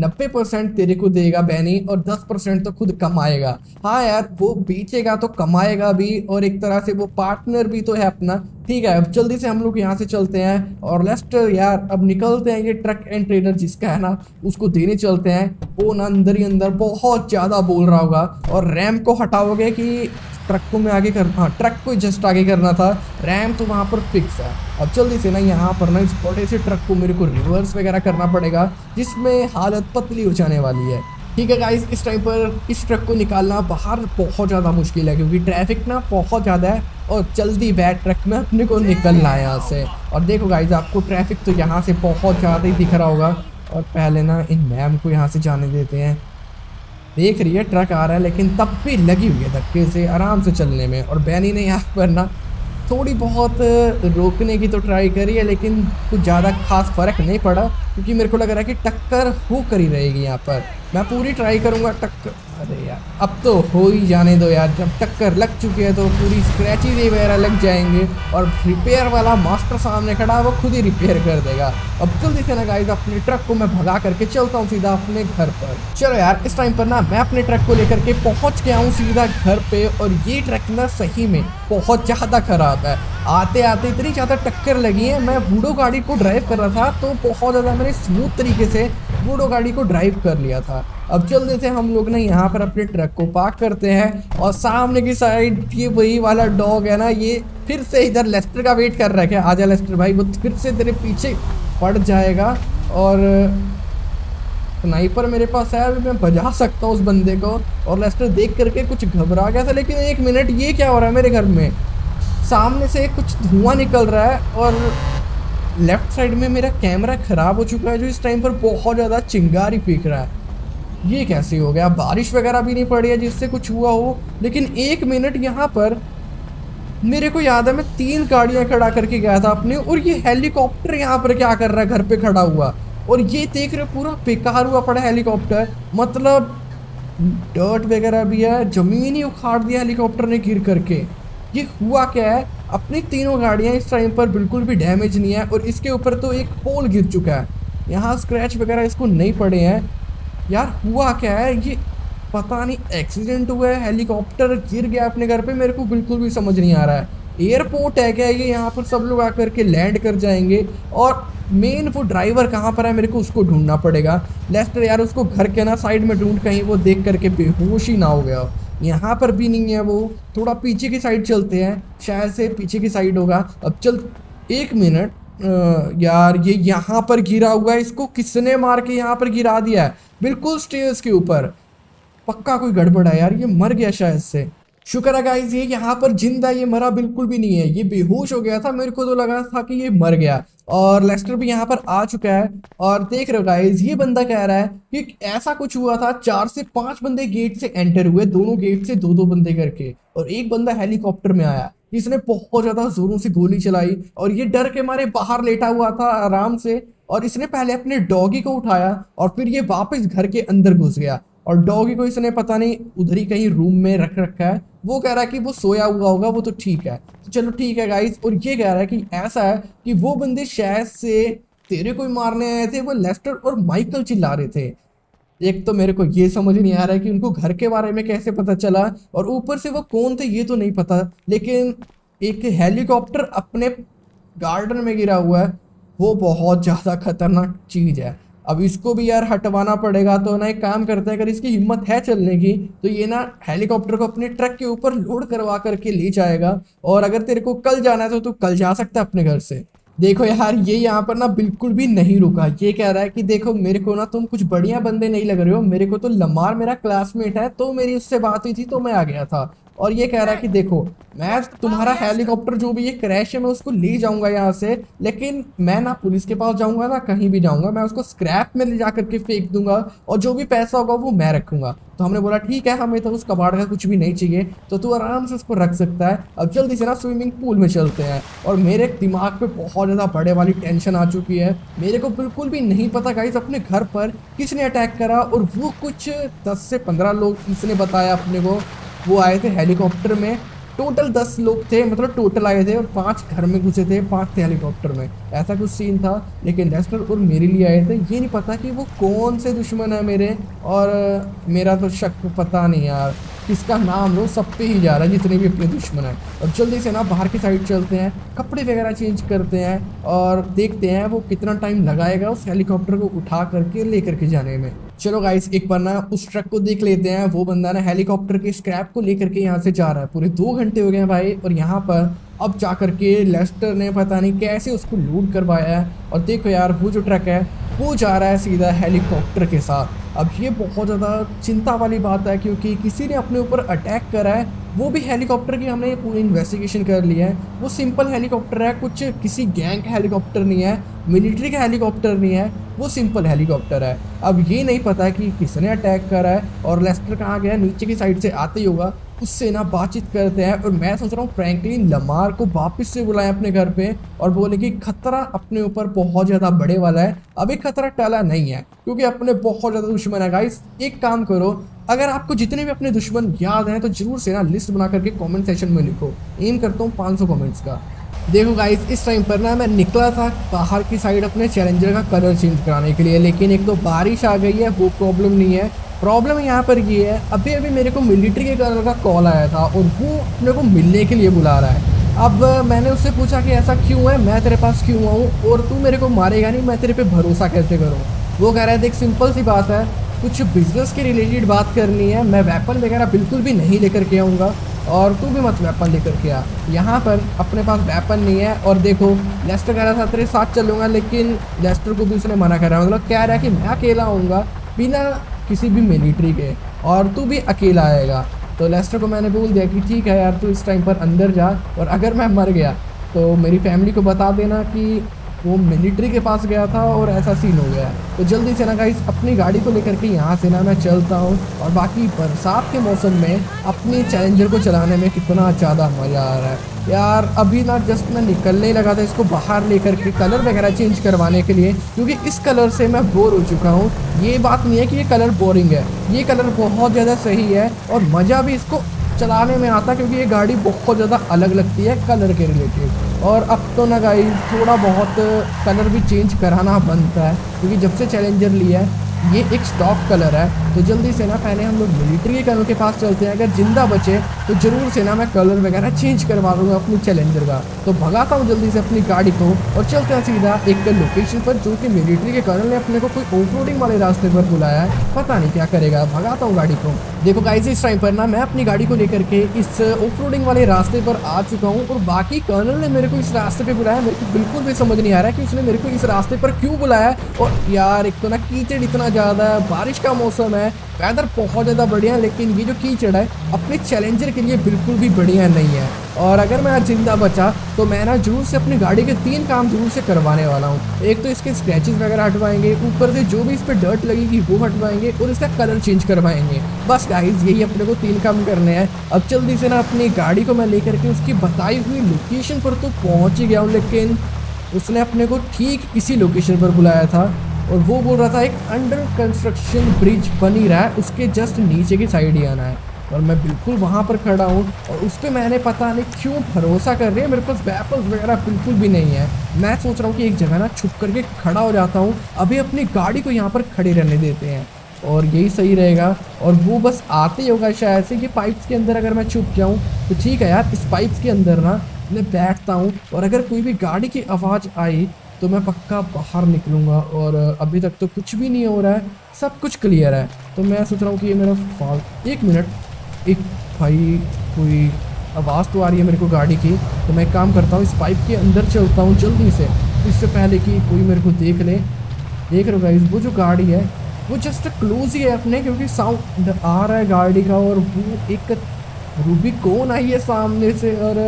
90% तेरे को देगा बैनी और 10% तो खुद कमाएगा। हाँ यार वो बेचेगा तो कमाएगा भी और एक तरह से वो पार्टनर भी तो है अपना। ठीक है अब जल्दी से हम लोग यहाँ से चलते हैं और लेस्टर यार अब निकलते हैं, ये ट्रक एंड ट्रेडर जिसका है ना उसको देने चलते हैं। वो ना अंदर ही अंदर बहुत ज़्यादा बोल रहा होगा और रैम को हटाओगे कि ट्रक को मैं आगे करना, हाँ ट्रक को जस्ट आगे करना था, रैम तो वहाँ पर फिक्स है। अब जल्दी से ना यहाँ पर ना इस बड़े से ट्रक को मेरे को रिवर्स वगैरह करना पड़ेगा जिसमें हालत पतली हो जाने वाली है। ठीक है गाइस इस टाइम पर इस ट्रक को निकालना बाहर बहुत ज़्यादा मुश्किल है क्योंकि ट्रैफिक ना बहुत ज़्यादा है और जल्दी बैक ट्रक में अपने को निकलना है यहाँ से। और देखो गाइस आपको ट्रैफिक तो यहाँ से बहुत ज़्यादा ही दिख रहा होगा। और पहले ना इन मैम को यहाँ से जाने देते हैं, देख रही है ट्रक आ रहा है लेकिन तब भी लगी हुई है धक्के से आराम से चलने में। और बैनी ने यहाँ पर ना थोड़ी बहुत रोकने की तो ट्राई करी है लेकिन कुछ ज़्यादा खास फ़र्क नहीं पड़ा क्योंकि मेरे को लग रहा है कि टक्कर होकर ही रहेगी। यहाँ पर मैं पूरी ट्राई करूँगा टक्कर, अरे यार अब तो हो ही जाने दो यार, जब टक्कर लग चुकी है तो पूरी स्क्रैचेज वगैरह लग जाएंगे और रिपेयर वाला मास्टर सामने खड़ा है वो खुद ही रिपेयर कर देगा। अब जल्दी से ना गाइस अपने ट्रक को मैं भगा करके चलता हूँ सीधा अपने घर पर। चलो यार इस टाइम पर ना मैं अपने ट्रक को लेकर के पहुँच गया हूँ सीधा घर पर और ये ट्रक ना सही में बहुत ज़्यादा ख़राब है, आते आते इतनी ज़्यादा टक्कर लगी है। मैं बूढ़ो गाड़ी को ड्राइव कर रहा था तो बहुत ज़्यादा मैंने स्मूथ तरीके से बूढ़ो गाड़ी को ड्राइव कर लिया था। अब जल्दी से हम लोग ना यहाँ पर अपने ट्रक को पार्क करते हैं और सामने की साइड ये वही वाला डॉग है ना, ये फिर से इधर लेस्टर का वेट कर रहा है, क्या आजा लेस्टर भाई, वो फिर से तेरे पीछे पड़ जाएगा। और स्नाइपर मेरे पास है अभी, मैं बजा सकता हूँ उस बंदे को। और लेस्टर देख करके कुछ घबरा गया था लेकिन एक मिनट ये क्या हो रहा है मेरे घर में, सामने से कुछ धुआं निकल रहा है और लेफ़्ट साइड में मेरा कैमरा ख़राब हो चुका है जो इस टाइम पर बहुत ज़्यादा चिंगारी फेंक रहा है। ये कैसे हो गया, बारिश वगैरह भी नहीं पड़ी है जिससे कुछ हुआ हो। लेकिन एक मिनट यहाँ पर मेरे को याद है मैं 3 गाड़ियाँ खड़ा करके गया था अपने और ये हेलीकॉप्टर यहाँ पर क्या कर रहा है घर पे खड़ा हुआ। और ये देख रहे हो पूरा बेकार हुआ पड़ा हेलीकॉप्टर, मतलब डर्ट वगैरह भी है, ज़मीन ही उखाड़ दिया हेलीकॉप्टर ने गिर करके। ये हुआ क्या है, अपनी तीनों गाड़ियाँ इस टाइम पर बिल्कुल भी डैमेज नहीं है और इसके ऊपर तो एक पोल गिर चुका है, यहाँ स्क्रैच वगैरह इसको नहीं पड़े हैं। यार हुआ क्या है, ये पता नहीं एक्सीडेंट हुआ है, हेलीकॉप्टर गिर गया अपने घर पे, मेरे को बिल्कुल भी समझ नहीं आ रहा है। एयरपोर्ट है क्या ये, यहाँ पर सब लोग आकर के लैंड कर जाएंगे और मेन वो ड्राइवर कहाँ पर है मेरे को उसको ढूंढना पड़ेगा। लेस्टर यार उसको घर के ना साइड में ढूंढ, कहीं वो देख करके बेहोश ही ना हो गया। यहाँ पर भी नहीं है वो, थोड़ा पीछे की साइड चलते हैं, शायद से पीछे की साइड होगा। अब चल एक मिनट, यार ये यहाँ पर गिरा हुआ है, इसको किसने मार के यहाँ पर गिरा दिया है, बिल्कुल स्टेयर्स के ऊपर। पक्का कोई गड़बड़ है यार, ये मर गया शायद से। शुक्र है गाइस ये यहाँ पर जिंदा, ये मरा बिल्कुल भी नहीं है, ये बेहोश हो गया था, मेरे को तो लगा था कि ये मर गया। और लेस्टर भी यहाँ पर आ चुका है और देख रहे हो गाइस ये बंदा कह रहा है कि ऐसा कुछ हुआ था, 4 से 5 बंदे गेट से एंटर हुए, दोनों गेट से 2-2 बंदे करके, और एक बंदा हेलीकॉप्टर में आया, इसने बहुत ज़्यादा जोरों से गोली चलाई और ये डर के मारे बाहर लेटा हुआ था आराम से, और इसने पहले अपने डॉगी को उठाया और फिर ये वापस घर के अंदर घुस गया। और डॉगी को इसने पता नहीं उधर ही कहीं रूम में रख रखा है, वो कह रहा है कि वो सोया हुआ होगा, वो तो ठीक है। तो चलो ठीक है गाइस, और ये कह रहा है कि ऐसा है कि वो बंदे शायद से तेरे को ही मारने आए थे, वो लेस्टर और माइकल चिल्ला रहे थे। एक तो मेरे को ये समझ नहीं आ रहा है कि उनको घर के बारे में कैसे पता चला और ऊपर से वो कौन थे ये तो नहीं पता, लेकिन एक हेलीकॉप्टर अपने गार्डन में गिरा हुआ है, वो बहुत ज़्यादा खतरनाक चीज़ है। अब इसको भी यार हटवाना पड़ेगा, तो ना एक काम करते हैं, अगर इसकी हिम्मत है चलने की तो ये ना हेलीकॉप्टर को अपने ट्रक के ऊपर लोड करवा करके ले जाएगा, और अगर तेरे को कल जाना है तो तू कल जा सकता है अपने घर से। देखो यार ये यहाँ पर ना बिल्कुल भी नहीं रुका, ये कह रहा है कि देखो मेरे को ना तुम कुछ बढ़िया बंदे नहीं लग रहे हो, मेरे को तो लमार मेरा क्लासमेट है, तो मेरी उससे बात हुई थी तो मैं आ गया था। और ये कह रहा है कि देखो मैं तुम्हारा हेलीकॉप्टर जो भी ये क्रैश है मैं उसको ले जाऊंगा यहाँ से, लेकिन मैं ना पुलिस के पास जाऊँगा ना कहीं भी जाऊँगा, मैं उसको स्क्रैप में ले जा करके फेंक दूंगा और जो भी पैसा होगा वो मैं रखूँगा। तो हमने बोला ठीक है, हमें तो उस कबाड़ का कुछ भी नहीं चाहिए, तो तू आराम से उसको रख सकता है। अब जल्दी से ना स्विमिंग पूल में चलते हैं। और मेरे दिमाग पे बहुत ज़्यादा बड़े वाली टेंशन आ चुकी है, मेरे को बिल्कुल भी नहीं पता गाइस अपने घर पर किसने अटैक करा, और वो कुछ 10 से 15 लोग इसने बताया अपने को, वो आए थे हेलीकॉप्टर में, टोटल 10 लोग थे, मतलब टोटल आए थे, और 5 घर में घुसे थे, 5 थे हेलीकॉप्टर में, ऐसा कुछ सीन था। लेकिन लेस्टर और मेरे लिए आए थे, ये नहीं पता कि वो कौन से दुश्मन है मेरे, और मेरा तो शक पता नहीं यार किसका नाम लो सब पे ही जा रहा है जितने भी अपने दुश्मन हैं। और जल्दी से ना बाहर की साइड चलते हैं, कपड़े वगैरह चेंज करते हैं और देखते हैं वो कितना टाइम लगाएगा उस हेलीकॉप्टर को उठा करके ले करके जाने में। चलो गाइस एक बार ना उस ट्रक को देख लेते हैं, वो बंदा ना हेलीकॉप्टर के स्क्रैप को लेकर के यहाँ से जा रहा है, पूरे 2 घंटे हो गए हैं भाई। और यहाँ पर अब जा करके लेस्टर ने पता नहीं कैसे उसको लूट करवाया है, और देखो यार वो जो ट्रक है वो जा रहा है सीधा हेलीकॉप्टर के साथ। अब ये बहुत ज़्यादा चिंता वाली बात है क्योंकि किसी ने अपने ऊपर अटैक करा है, वो भी हेलीकॉप्टर की हमने पूरी इन्वेस्टिगेशन कर ली है, वो सिंपल हेलीकॉप्टर है, कुछ किसी गैंग का हेलीकॉप्टर नहीं है, मिलिट्री का हेलीकॉप्टर नहीं है, वो सिंपल हेलीकॉप्टर है। अब ये नहीं पता कि किसने अटैक करा है। और लेस्टर कहाँ गया, नीचे की साइड से आते ही होगा, उससे ना बातचीत करते हैं। और मैं सोच रहा हूँ फ्रैंकलिन लमार को वापस से बुलाएं अपने घर पे और बोले कि खतरा अपने ऊपर बहुत ज़्यादा बड़े वाला है, अभी खतरा टाला नहीं है क्योंकि अपने बहुत ज़्यादा दुश्मन है। गाइस एक काम करो, अगर आपको जितने भी अपने दुश्मन याद हैं तो ज़रूर से ना लिस्ट बना करके कॉमेंट सेक्शन में लिखो, एम करता हूँ 500 कॉमेंट्स का। देखो गाइस इस टाइम पर ना मैं निकला था बाहर की साइड अपने चैलेंजर का कलर चेंज कराने के लिए, लेकिन एक तो बारिश आ गई है, वो प्रॉब्लम नहीं है, प्रॉब्लम यहाँ पर ये है अभी अभी मेरे को मिलिट्री के कलर का कॉल आया था और वो अपने को मिलने के लिए बुला रहा है। अब मैंने उससे पूछा कि ऐसा क्यों है, मैं तेरे पास क्यों आऊँ और तू मेरे को मारेगा नहीं, मैं तेरे पे भरोसा कैसे करूँ। वो कह रहा है देख सिंपल सी बात है, कुछ बिजनेस के रिलेटेड बात करनी है, मैं वेपन वगैरह बिल्कुल भी नहीं लेकर के आऊँगा और तू भी मत वेपन लेकर के आ, यहाँ पर अपने पास वेपन नहीं है। और देखो लेस्टर कह रहा था तेरे साथ चलूँगा, लेकिन लेस्टर को भी उसने मना कर रहा है, मतलब कह रहा है कि मैं अकेला आऊँगा बिना किसी भी मिलिट्री के और तू भी अकेला आएगा। तो लेस्टर को मैंने बोल दिया कि ठीक है यार तू इस टाइम पर अंदर जा, और अगर मैं मर गया तो मेरी फैमिली को बता देना कि वो मिलिट्री के पास गया था और ऐसा सीन हो गया। तो जल्दी से ना गाइस अपनी गाड़ी को लेकर के यहाँ से ना मैं चलता हूँ, और बाकी बरसात के मौसम में अपने चैलेंजर को चलाने में कितना ज़्यादा मज़ा आ रहा है। यार अभी ना जस्ट मैं निकलने ही लगा था इसको बाहर लेकर के कलर वगैरह चेंज करवाने के लिए, क्योंकि इस कलर से मैं बोर हो चुका हूँ। ये बात नहीं है कि ये कलर बोरिंग है, ये कलर बहुत ज़्यादा सही है और मज़ा भी इसको चलाने में आता, क्योंकि ये गाड़ी बहुत ज़्यादा अलग लगती है कलर के रिलेटेड। और अब तो ना गाइस थोड़ा बहुत कलर भी चेंज कराना बनता है, क्योंकि जब से चैलेंजर लिया है ये एक स्टॉक कलर है। तो जल्दी से ना पहले हम लोग मिलिट्री कलर के पास चलते हैं, अगर ज़िंदा बचे तो ज़रूर से ना मैं कलर वगैरह चेंज करवा दूँगा अपनी चैलेंजर का। तो भगाता हूँ जल्दी से अपनी गाड़ी को और चलते हैं सीधा एक लोकेशन पर, जो कि मिलिट्री के कर्नल ने अपने को कोई ऑफ रोडिंग वाले रास्ते पर बुलाया है, पता नहीं क्या करेगा। भगाता हूँ गाड़ी को। देखो गाइस इस टाइम पर ना मैं अपनी गाड़ी को लेकर के इस ऑफ रोडिंग वाले रास्ते पर आ चुका हूँ और बाकी कर्नल ने मेरे को इस रास्ते पर बुलाया। मेरे को बिल्कुल भी समझ नहीं आ रहा है कि उसने मेरे को इस रास्ते पर क्यों बुलाया। और यार एक तो ना कीचड़ इतना ज़्यादा है, बारिश का मौसम है, वेदर बहुत ज़्यादा बढ़िया है, लेकिन ये जो कीचड़ है अपने चैलेंजर के लिए बिल्कुल भी बढ़िया नहीं है। और अगर मैं आज ज़िंदा बचा तो मैं ना जरूर से अपनी गाड़ी के तीन काम जरूर से करवाने वाला हूँ। एक तो इसके स्क्रैचेस वगैरह हटवाएंगे, ऊपर से जो भी इस पर डर्ट लगेगी वो हटवाएंगे और इसका कलर चेंज करवाएंगे। बस गाइस यही अपने को तीन काम करने हैं। अब जल्दी से ना अपनी गाड़ी को मैं लेकर के उसकी बताई हुई लोकेशन पर तो पहुँच ही गया हूँ, लेकिन उसने अपने को ठीक इसी लोकेशन पर बुलाया था और वो बोल रहा था एक अंडर कंस्ट्रक्शन ब्रिज बनी रहा है, उसके जस्ट नीचे की साइड ही आना है। और मैं बिल्कुल वहाँ पर खड़ा हूँ और उस पर मैंने पता नहीं क्यों भरोसा कर रही है, मेरे पास वेपन्स वगैरह बिल्कुल भी नहीं है। मैं सोच रहा हूँ कि एक जगह ना छुप करके खड़ा हो जाता हूँ, अभी अपनी गाड़ी को यहाँ पर खड़ी रहने देते हैं और यही सही रहेगा। और वो बस आते ही होगा शायद से कि पाइप्स के अंदर अगर मैं छुप जाऊँ तो ठीक है यार, इस पाइप्स के अंदर ना मैं बैठता हूँ और अगर कोई भी गाड़ी की आवाज़ आई तो मैं पक्का बाहर निकलूँगा। और अभी तक तो कुछ भी नहीं हो रहा है, सब कुछ क्लियर है। तो मैं सोच रहा हूँ कि ये मेरा फॉल्ट। एक मिनट, एक भाई कोई आवाज़ तो आ रही है मेरे को गाड़ी की, तो मैं एक काम करता हूँ इस पाइप के अंदर चलता हूँ जल्दी से, इससे पहले कि कोई मेरे को देख ले। देख रहे हो गाइस वो जो गाड़ी है वो जस्ट क्लोज ही है अपने, क्योंकि साउंड आ रहा है गाड़ी का और वो एक रूबिकॉन आई है सामने से और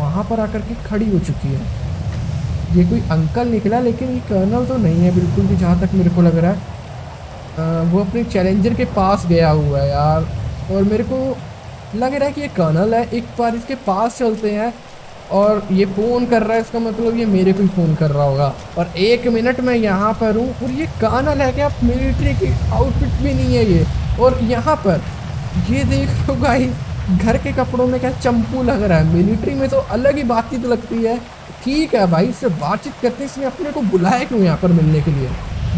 वहाँ पर आकर के खड़ी हो चुकी है। ये कोई अंकल निकला, लेकिन ये कर्नल तो नहीं है बिल्कुल भी, जहाँ तक मेरे को लग रहा है। वो अपने चैलेंजर के पास गया हुआ है यार और मेरे को लग रहा है कि ये कर्नल है। एक बार इसके पास चलते हैं और ये फ़ोन कर रहा है, इसका मतलब ये मेरे को ही फ़ोन कर रहा होगा। और एक मिनट मैं यहाँ पर हूँ और ये कर्नल है कि आप मिलिट्री की आउटफिट भी नहीं है ये। और यहाँ पर ये देख लो गाइस, घर के कपड़ों में क्या चंपू लग रहा है, मिलिट्री में तो अलग ही बातचीत लगती है। ठीक है भाई इससे बातचीत करते, इसने अपने को बुलाया क्यों यहाँ पर मिलने के लिए।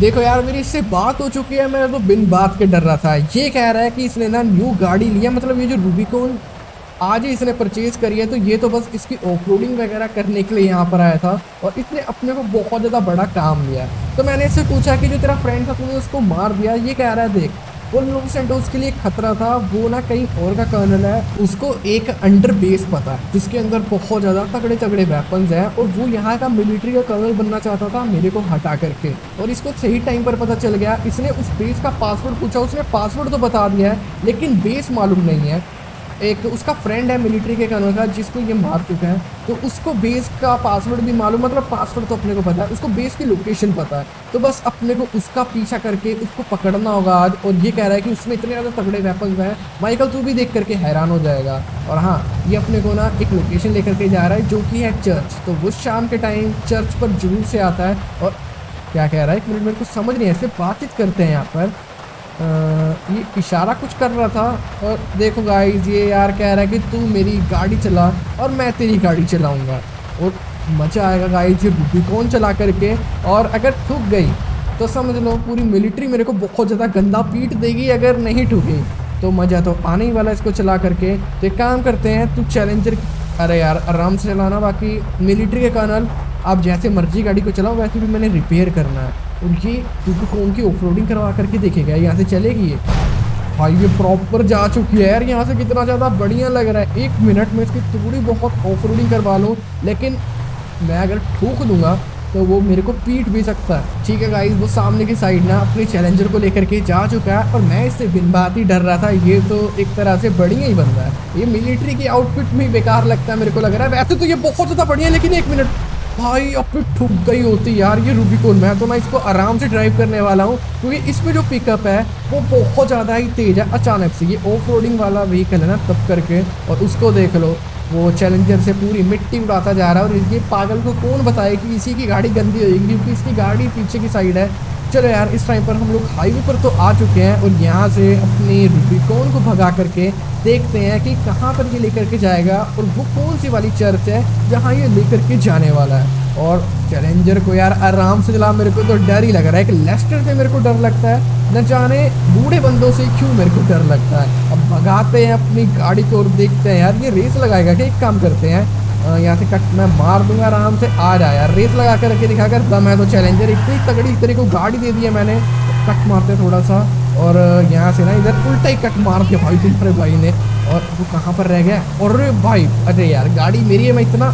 देखो यार मेरी इससे बात हो चुकी है, मैं तो बिन बात के डर रहा था। ये कह रहा है कि इसने ना न्यू गाड़ी लिया, मतलब ये जो रूबिकॉन आज ही इसने परचेज़ करी है, तो ये तो बस इसकी ऑफ रोडिंग वगैरह करने के लिए यहाँ पर आया था और इसने अपने को बहुत ज़्यादा बड़ा काम लिया। तो मैंने इससे पूछा कि जो तेरा फ्रेंड था तूने उसको मार दिया। ये कह रहा है देख वो लोग सेंटोस के लिए खतरा था, वो ना कहीं और का कर्नल है, उसको एक अंडर बेस पता है जिसके अंदर बहुत ज़्यादा तगड़े तगड़े वेपन्स हैं और वो यहाँ का मिलिट्री का कर्नल बनना चाहता था मेरे को हटा करके। और इसको सही टाइम पर पता चल गया, इसने उस बेस का पासवर्ड पूछा, उसने पासवर्ड तो बता दिया है लेकिन बेस मालूम नहीं है। एक उसका फ्रेंड है मिलिट्री के कर्नल का जिसको ये मार चुका है, तो उसको बेस का पासवर्ड भी मालूम, मतलब पासवर्ड तो अपने को पता है, उसको बेस की लोकेशन पता है। तो बस अपने को उसका पीछा करके उसको पकड़ना होगा आज। और ये कह रहा है कि उसमें इतने ज़्यादा तगड़े वेपन्स हैं, माइकल तू भी देख करके हैरान हो जाएगा। और हाँ ये अपने को ना एक लोकेशन लेकर के जा रहा है जो कि है चर्च, तो वो शाम के टाइम चर्च पर जरूर से आता है। और क्या कह रहा है एक मिनट मेरे को समझ नहीं है, ऐसे बातचीत करते हैं यहाँ पर। ये इशारा कुछ कर रहा था। और देखो गाइस ये यार कह रहा है कि तू मेरी गाड़ी चला और मैं तेरी गाड़ी चलाऊंगा और मज़ा आएगा गाइस ये रूबिकॉन चला करके। और अगर ठुक गई तो समझ लो पूरी मिलिट्री मेरे को बहुत ज़्यादा गंदा पीट देगी, अगर नहीं ठुकी तो मज़ा तो आने ही वाला इसको चला करके। तो एक काम करते हैं तू चैलेंजर, अरे यार आराम से चलाना, बाकी मिलिट्री के कर्नल आप जैसे मर्जी गाड़ी को चलाओ, वैसे भी मैंने रिपेयर करना है। और ये रूबिकॉन की ऑफ रोडिंग करवा करके देखेगा यहाँ से चलेगी ये। हाईवे प्रॉपर जा चुकी है यार, यहाँ से कितना ज़्यादा बढ़िया लग रहा है। एक मिनट में इसकी थोड़ी बहुत ऑफ रोडिंग करवा लूँ, लेकिन मैं अगर ठोक दूँगा तो वो मेरे को पीट भी सकता है। ठीक है गाइस वो सामने की साइड ना अपने चैलेंजर को लेकर के जा चुका है और मैं इससे बिन बात ही डर रहा था। ये तो एक तरह से बढ़िया ही बन रहा है, ये मिलिट्री की आउटफिट में बेकार लगता है मेरे को लग रहा है, वैसे तो ये बहुत ज़्यादा बढ़िया है। लेकिन एक मिनट भाई अपनी ठुक गई होती यार ये रूबिकॉन, मैं तो ना इसको आराम से ड्राइव करने वाला हूँ, क्योंकि इसमें जो पिकअप है वो बहुत ज़्यादा ही तेज़ है। अचानक से ये ऑफ रोडिंग वाला व्हीकल है ना तब करके। और उसको देख लो वो चैलेंजर से पूरी मिट्टी उड़ाता जा रहा है। और इसलिए पागल को कौन बताए कि इसी की गाड़ी गंदी होगी, क्योंकि इसकी गाड़ी पीछे की साइड है। चलो यार, इस टाइम पर हम लोग हाईवे पर तो आ चुके हैं और यहाँ से अपने रूबिकॉन को भगा करके देखते हैं कि कहाँ पर ये लेकर के जाएगा और वो कौन सी वाली चर्च है जहाँ ये लेकर के जाने वाला है। और चैलेंजर को यार आराम से चला, मेरे को तो डर ही लग रहा है कि लेस्टर से मेरे को डर लगता है, न जाने बूढ़े बंदों से क्यों मेरे को डर लगता है। अब भगाते हैं अपनी गाड़ी को और देखते हैं यार ये रेस लगाएगा कि एक काम करते हैं यहाँ से कट मैं मार दूंगा आराम से। आ जा यार, रेस लगा करके दिखा कर दम है तो चैलेंजर। इतनी तगड़ी इस तरह को गाड़ी दे दी है मैंने, कट मारते थोड़ा सा और यहाँ से ना इधर उल्टा ही कट मार दिया भाई तुम्हारे भाई ने। और वो कहाँ पर रह गया? और भाई अरे यार गाड़ी मेरी है, मैं इतना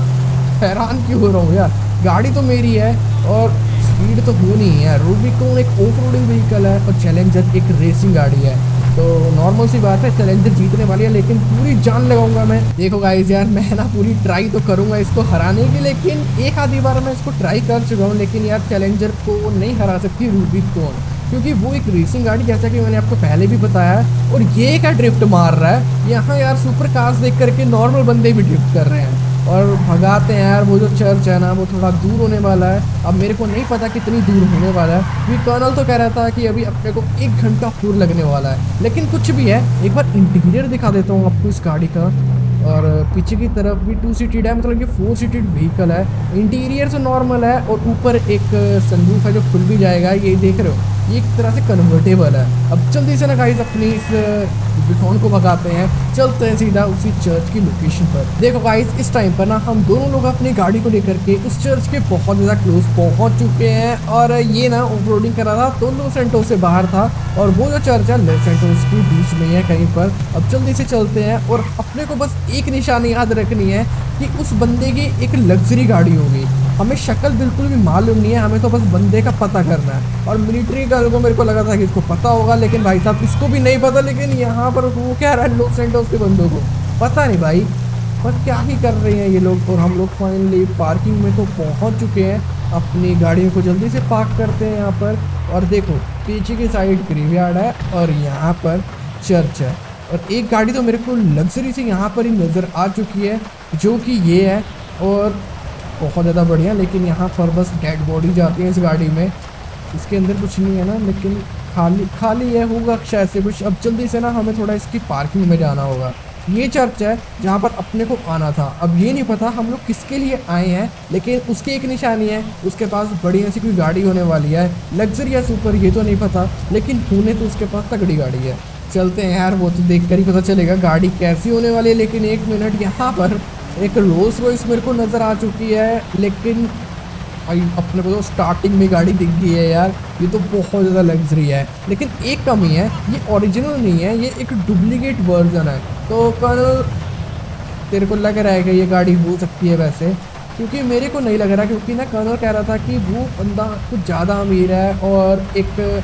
हैरान क्यों हो रहा हूँ यार, गाड़ी तो मेरी है और स्पीड तो हो नहीं है। रूबिकॉन एक ऑफ रोडिंग व्हीकल है और चैलेंजर एक रेसिंग गाड़ी है, तो नॉर्मल सी बात है चैलेंजर जीतने वाली है, लेकिन पूरी जान लगाऊंगा मैं। देखो गाइस यार, मैं ना पूरी ट्राई तो करूंगा इसको हराने की, लेकिन एक आधी बार मैं इसको ट्राई कर चुका हूं, लेकिन यार चैलेंजर को नहीं हरा सकती रूबिकॉन, क्योंकि वो एक रेसिंग गाड़ी, जैसा कि मैंने आपको पहले भी बताया। और ये क्या ड्रिफ्ट मार रहा है यहाँ यार, सुपर कार्स देख करके नॉर्मल बंदे भी ड्रिफ्ट कर रहे हैं। और भगाते हैं यार, वो जो चर्च है ना वो थोड़ा दूर होने वाला है, अब मेरे को नहीं पता कितनी दूर होने वाला है, क्योंकि कर्नल तो कह रहा था कि अभी अपने को 1 घंटा पूर लगने वाला है, लेकिन कुछ भी है। एक बार इंटीरियर दिखा देता हूँ आपको इस गाड़ी का, और पीछे की तरफ भी 2 सीटेड है, मतलब ये 4 सीटेड व्हीकल है। इंटीरियर तो नॉर्मल है और ऊपर एक सनरूफ है जो खुल भी जाएगा, ये देख रहे हो, ये एक तरह से कन्वर्टेबल है। अब जल्दी से ना गाइस अपनी इस रूबिकॉन को भगाते हैं, चलते हैं सीधा उसी चर्च की लोकेशन पर। देखो गाइस, इस टाइम पर ना हम दोनों लोग अपनी गाड़ी को लेकर के उस चर्च के बहुत ज़्यादा क्लोज पहुँच चुके हैं। और ये ना ऑफ रोडिंग कर रहा था तो लॉस सैंटोस से बाहर था, और वो जो चर्च है लॉस सैंटोस के बीच में है कहीं पर। अब जल्दी से चलते हैं, और अपने को बस एक निशानी याद रखनी है कि उस बंदे की एक लग्जरी गाड़ी होगी, हमें शक्ल बिल्कुल भी मालूम नहीं है, हमें तो बस बंदे का पता करना है। और मिलिट्री का लोगों मेरे को लगा था कि इसको पता होगा, लेकिन भाई साहब इसको भी नहीं पता, लेकिन यहाँ पर वो क्या रहा है लॉस सैंटोस के बंदों को पता नहीं भाई, पर क्या ही कर रहे हैं ये लोग। और हम लोग फाइनली पार्किंग में तो पहुँच चुके हैं, अपनी गाड़ियों को जल्दी से पार्क करते हैं यहाँ पर। और देखो पीछे की साइड ग्रेवयार्ड है और यहाँ पर चर्च है, और एक गाड़ी तो मेरे को लग्जरी से यहाँ पर ही नज़र आ चुकी है जो कि ये है, और बहुत ज़्यादा बढ़िया। लेकिन यहाँ पर बस डेड बॉडी जाती है इस गाड़ी में, इसके अंदर कुछ नहीं है ना, लेकिन खाली है, होगा शायद से कुछ। अब जल्दी से ना हमें थोड़ा इसकी पार्किंग में जाना होगा। ये चर्च है जहाँ पर अपने को आना था, अब ये नहीं पता हम लोग किसके लिए आए हैं, लेकिन उसकी एक निशानी है, उसके पास बढ़िया सी कोई गाड़ी होने वाली है, लग्जरी या सुपर ये तो नहीं पता, लेकिन होने तो उसके पास तगड़ी गाड़ी है। चलते हैं यार, वो तो देख कर ही पता चलेगा गाड़ी कैसी होने वाली है। लेकिन एक मिनट, यहाँ पर एक रोल्स रॉयस मेरे को नज़र आ चुकी है, लेकिन भाई अपने को तो स्टार्टिंग में गाड़ी दिख गई है यार, ये तो बहुत ज़्यादा लग्जरी है। लेकिन एक कमी है, ये ओरिजिनल नहीं है, ये एक डुप्लीकेट वर्जन है। तो कल तेरे को लग रहा है कि ये गाड़ी हो सकती है वैसे, क्योंकि मेरे को नहीं लग रहा, क्योंकि ना कर्नल कह रहा था कि वो बंदा कुछ ज़्यादा अमीर है और एक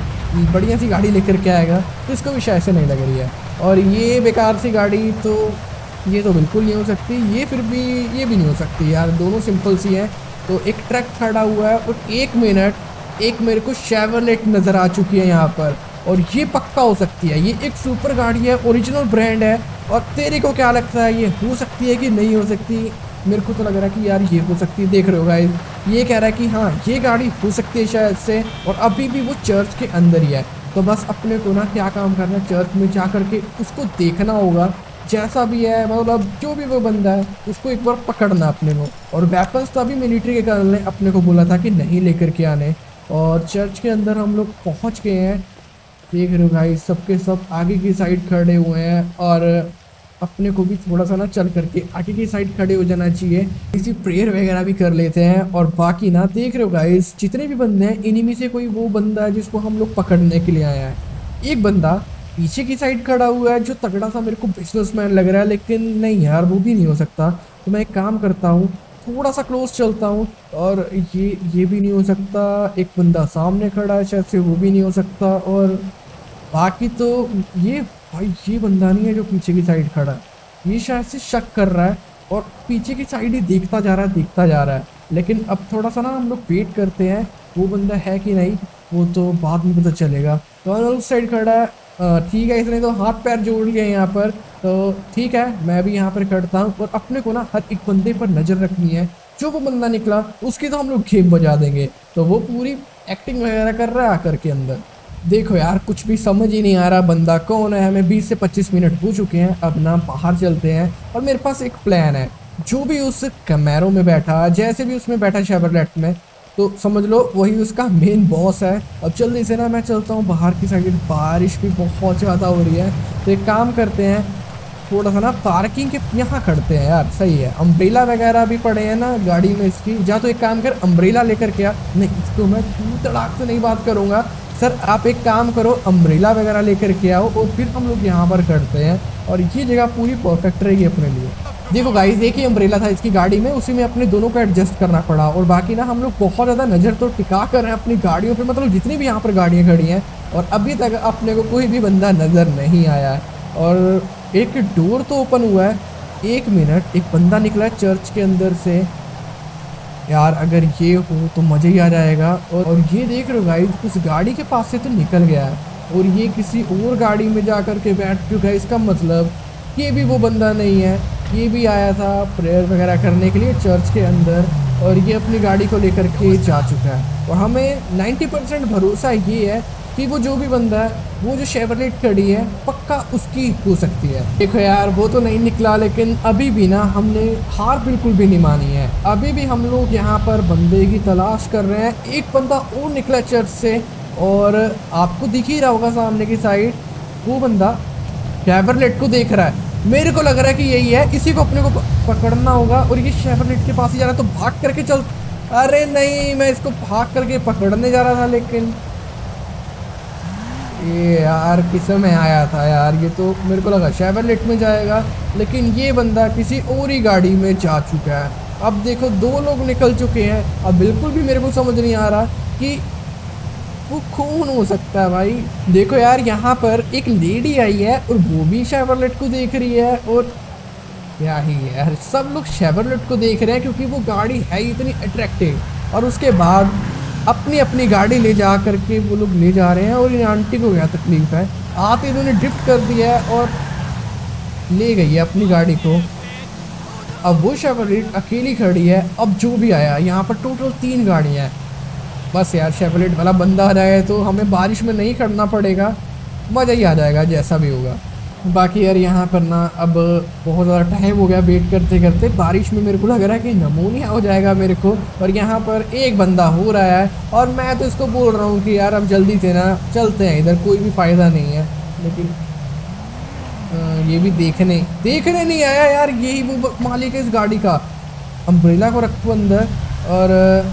बढ़िया सी गाड़ी लेकर के आएगा, तो इसको भी शायद से नहीं लग रही है। और ये बेकार सी गाड़ी तो ये तो बिल्कुल नहीं हो सकती, ये फिर भी ये भी नहीं हो सकती यार, दोनों सिंपल सी हैं। तो एक ट्रक खड़ा हुआ है, और एक मिनट, एक मेरे को शेवरलेट नज़र आ चुकी है यहाँ पर, और ये पक्का हो सकती है, ये एक सुपर गाड़ी है, ओरिजिनल ब्रांड है। और तेरे को क्या लगता है, ये हो सकती है कि नहीं हो सकती? मेरे को तो लग रहा है कि यार ये हो सकती है। देख रहे हो गाइस, ये कह रहा है कि हाँ ये गाड़ी हो सकती है शायद से, और अभी भी वो चर्च के अंदर ही है। तो बस अपने को ना क्या काम करना है, चर्च में जा करके उसको देखना होगा, जैसा भी है, मतलब जो भी वो बंदा है उसको एक बार पकड़ना अपने को। और वेपन्स तो अभी मिलिट्री के कर्नल ने अपने को बोला था कि नहीं लेकर के आने। और चर्च के अंदर हम लोग पहुँच गए हैं, देख रहे हो गाइस, सबके सब आगे की साइड खड़े हुए हैं, और अपने को भी थोड़ा सा ना चल करके आगे की साइड खड़े हो जाना चाहिए, किसी प्रेयर वगैरह भी कर लेते हैं। और बाकी ना देख रहे हो गाइस, जितने भी बंदे हैं, इन्हीं में से कोई वो बंदा है जिसको हम लोग पकड़ने के लिए आया है। एक बंदा पीछे की साइड खड़ा हुआ है जो तगड़ा सा मेरे को बिजनेसमैन लग रहा है, लेकिन नहीं यार वो भी नहीं हो सकता। तो मैं एक काम करता हूँ, थोड़ा सा क्लोज चलता हूँ, और ये भी नहीं हो सकता। एक बंदा सामने खड़ा है, शायद से वो भी नहीं हो सकता। और बाकी तो ये भाई ये बंदा नहीं है जो पीछे की साइड खड़ा है, ये शायद से शक कर रहा है और पीछे की साइड ही देखता जा रहा है। लेकिन अब थोड़ा सा ना हम लोग वेट करते हैं, वो बंदा है कि नहीं वो तो बाद में पता चलेगा। कर्नल उस साइड खड़ा है, ठीक है, इसने तो हाथ पैर जोड़ लिए यहाँ पर। तो ठीक है, मैं भी यहाँ पर करता हूँ। और अपने को ना हर एक बंदे पर नज़र रखनी है, जो वो बंदा निकला उसकी तो हम लोग खेप बजा देंगे। तो वो पूरी एक्टिंग वगैरह कर रहा है आकर के अंदर। देखो यार, कुछ भी समझ ही नहीं आ रहा बंदा कौन है। हमें 20 से 25 मिनट हो चुके हैं, अब ना बाहर चलते हैं। और मेरे पास एक प्लान है, जो भी उस कैमरों में बैठा, जैसे भी उसमें बैठा शेवरलेट में, तो समझ लो वही उसका मेन बॉस है। अब जल्दी से ना मैं चलता हूँ बाहर की साइड। बारिश भी बहुत ज़्यादा हो रही है, तो एक काम करते हैं, थोड़ा सा ना पार्किंग के यहाँ करते हैं यार। सही है, अम्ब्रेला वगैरह भी पड़े हैं ना गाड़ी में इसकी। या तो एक काम कर, अम्ब्रेला लेकर के आ। नहीं, इसको मैं तड़ाक से नहीं बात करूँगा सर। आप एक काम करो, अम्ब्रेला वगैरह लेकर के आओ और फिर हम लोग यहाँ पर करते हैं। और ये जगह पूरी परफेक्ट रहेगी अपने लिए। देखो गाइस, देखिए अम्ब्रेला था इसकी गाड़ी में, उसी में अपने दोनों को एडजस्ट करना पड़ा। और बाकी ना हम लोग बहुत ज़्यादा नज़र तो टिका कर रहे हैं अपनी गाड़ियों पर, मतलब जितनी भी यहाँ पर गाड़ियाँ खड़ी हैं। और अभी तक अपने को कोई भी बंदा नज़र नहीं आया है। और एक डोर तो ओपन हुआ है। एक मिनट, एक बंदा निकला है चर्च के अंदर से। यार अगर ये हो तो मज़ा ही आ जाएगा। और ये देख रहे हो गाइस, उस गाड़ी के पास से तो निकल गया है और ये किसी और गाड़ी में जा कर के बैठ चुका है। इसका मतलब ये भी वो बंदा नहीं है, ये भी आया था प्रेयर वगैरह करने के लिए चर्च के अंदर, और ये अपनी गाड़ी को लेकर के जा चुका है। और हमें 90% भरोसा ये है कि वो जो भी बंदा है, वो जो शेवरलेट खड़ी है, पक्का उसकी हो सकती है। देखो यार, वो तो नहीं निकला, लेकिन अभी भी ना हमने हार बिल्कुल भी नहीं मानी है। अभी भी हम लोग यहाँ पर बंदे की तलाश कर रहे हैं। एक बंदा और निकला चर्च से, और आपको दिख ही रहा होगा सामने की साइड, वो बंदा शेवरलेट को देख रहा है। मेरे को लग रहा है कि यही है, इसी को अपने को पकड़ना होगा। और ये शेवरलेट के पास ही जा रहा है, तो भाग करके चल। अरे नहीं, मैं इसको भाग करके पकड़ने जा रहा था, लेकिन ये यार किसमें आया था यार। ये तो मेरे को लगा शेवरलेट में जाएगा, लेकिन ये बंदा किसी और ही गाड़ी में जा चुका है। अब देखो, दो लोग निकल चुके हैं। अब बिल्कुल भी मेरे को समझ नहीं आ रहा कि वो खून हो सकता है भाई। देखो यार, यहाँ पर एक लेडी आई है और वो भी शेवरलेट को देख रही है। और क्या ही यार, सब लोग शेवरलेट को देख रहे हैं, क्योंकि वो गाड़ी है ही इतनी अट्रैक्टिव। और उसके बाद अपनी अपनी गाड़ी ले जा कर के वो लोग ले जा रहे हैं। और इन आंटी को क्या तकलीफ है, आते इन्होंने ड्रिफ्ट कर दिया है और ले गई है अपनी गाड़ी को। अब वो शेवरलेट अकेली खड़ी है। अब जो भी आया, यहाँ पर टोटल 3 गाड़ियाँ हैं। बस यार, शेवरलेट वाला बंदा आ रहा है, तो हमें बारिश में नहीं खड़ना पड़ेगा, मज़ा ही आ जाएगा जैसा भी होगा। बाकी यार यहाँ पर ना अब बहुत ज़्यादा टाइम हो गया वेट करते करते। बारिश में मेरे को लग रहा है कि नमूनिया हो जाएगा मेरे को। और यहाँ पर एक बंदा हो रहा है, और मैं तो इसको बोल रहा हूँ कि यार अब जल्दी से ना चलते हैं, इधर कोई भी फ़ायदा नहीं है। लेकिन ये भी देखने नहीं आया यार। यही वो मालिक है इस गाड़ी का। अम्ब्रेला को रखो अंदर, और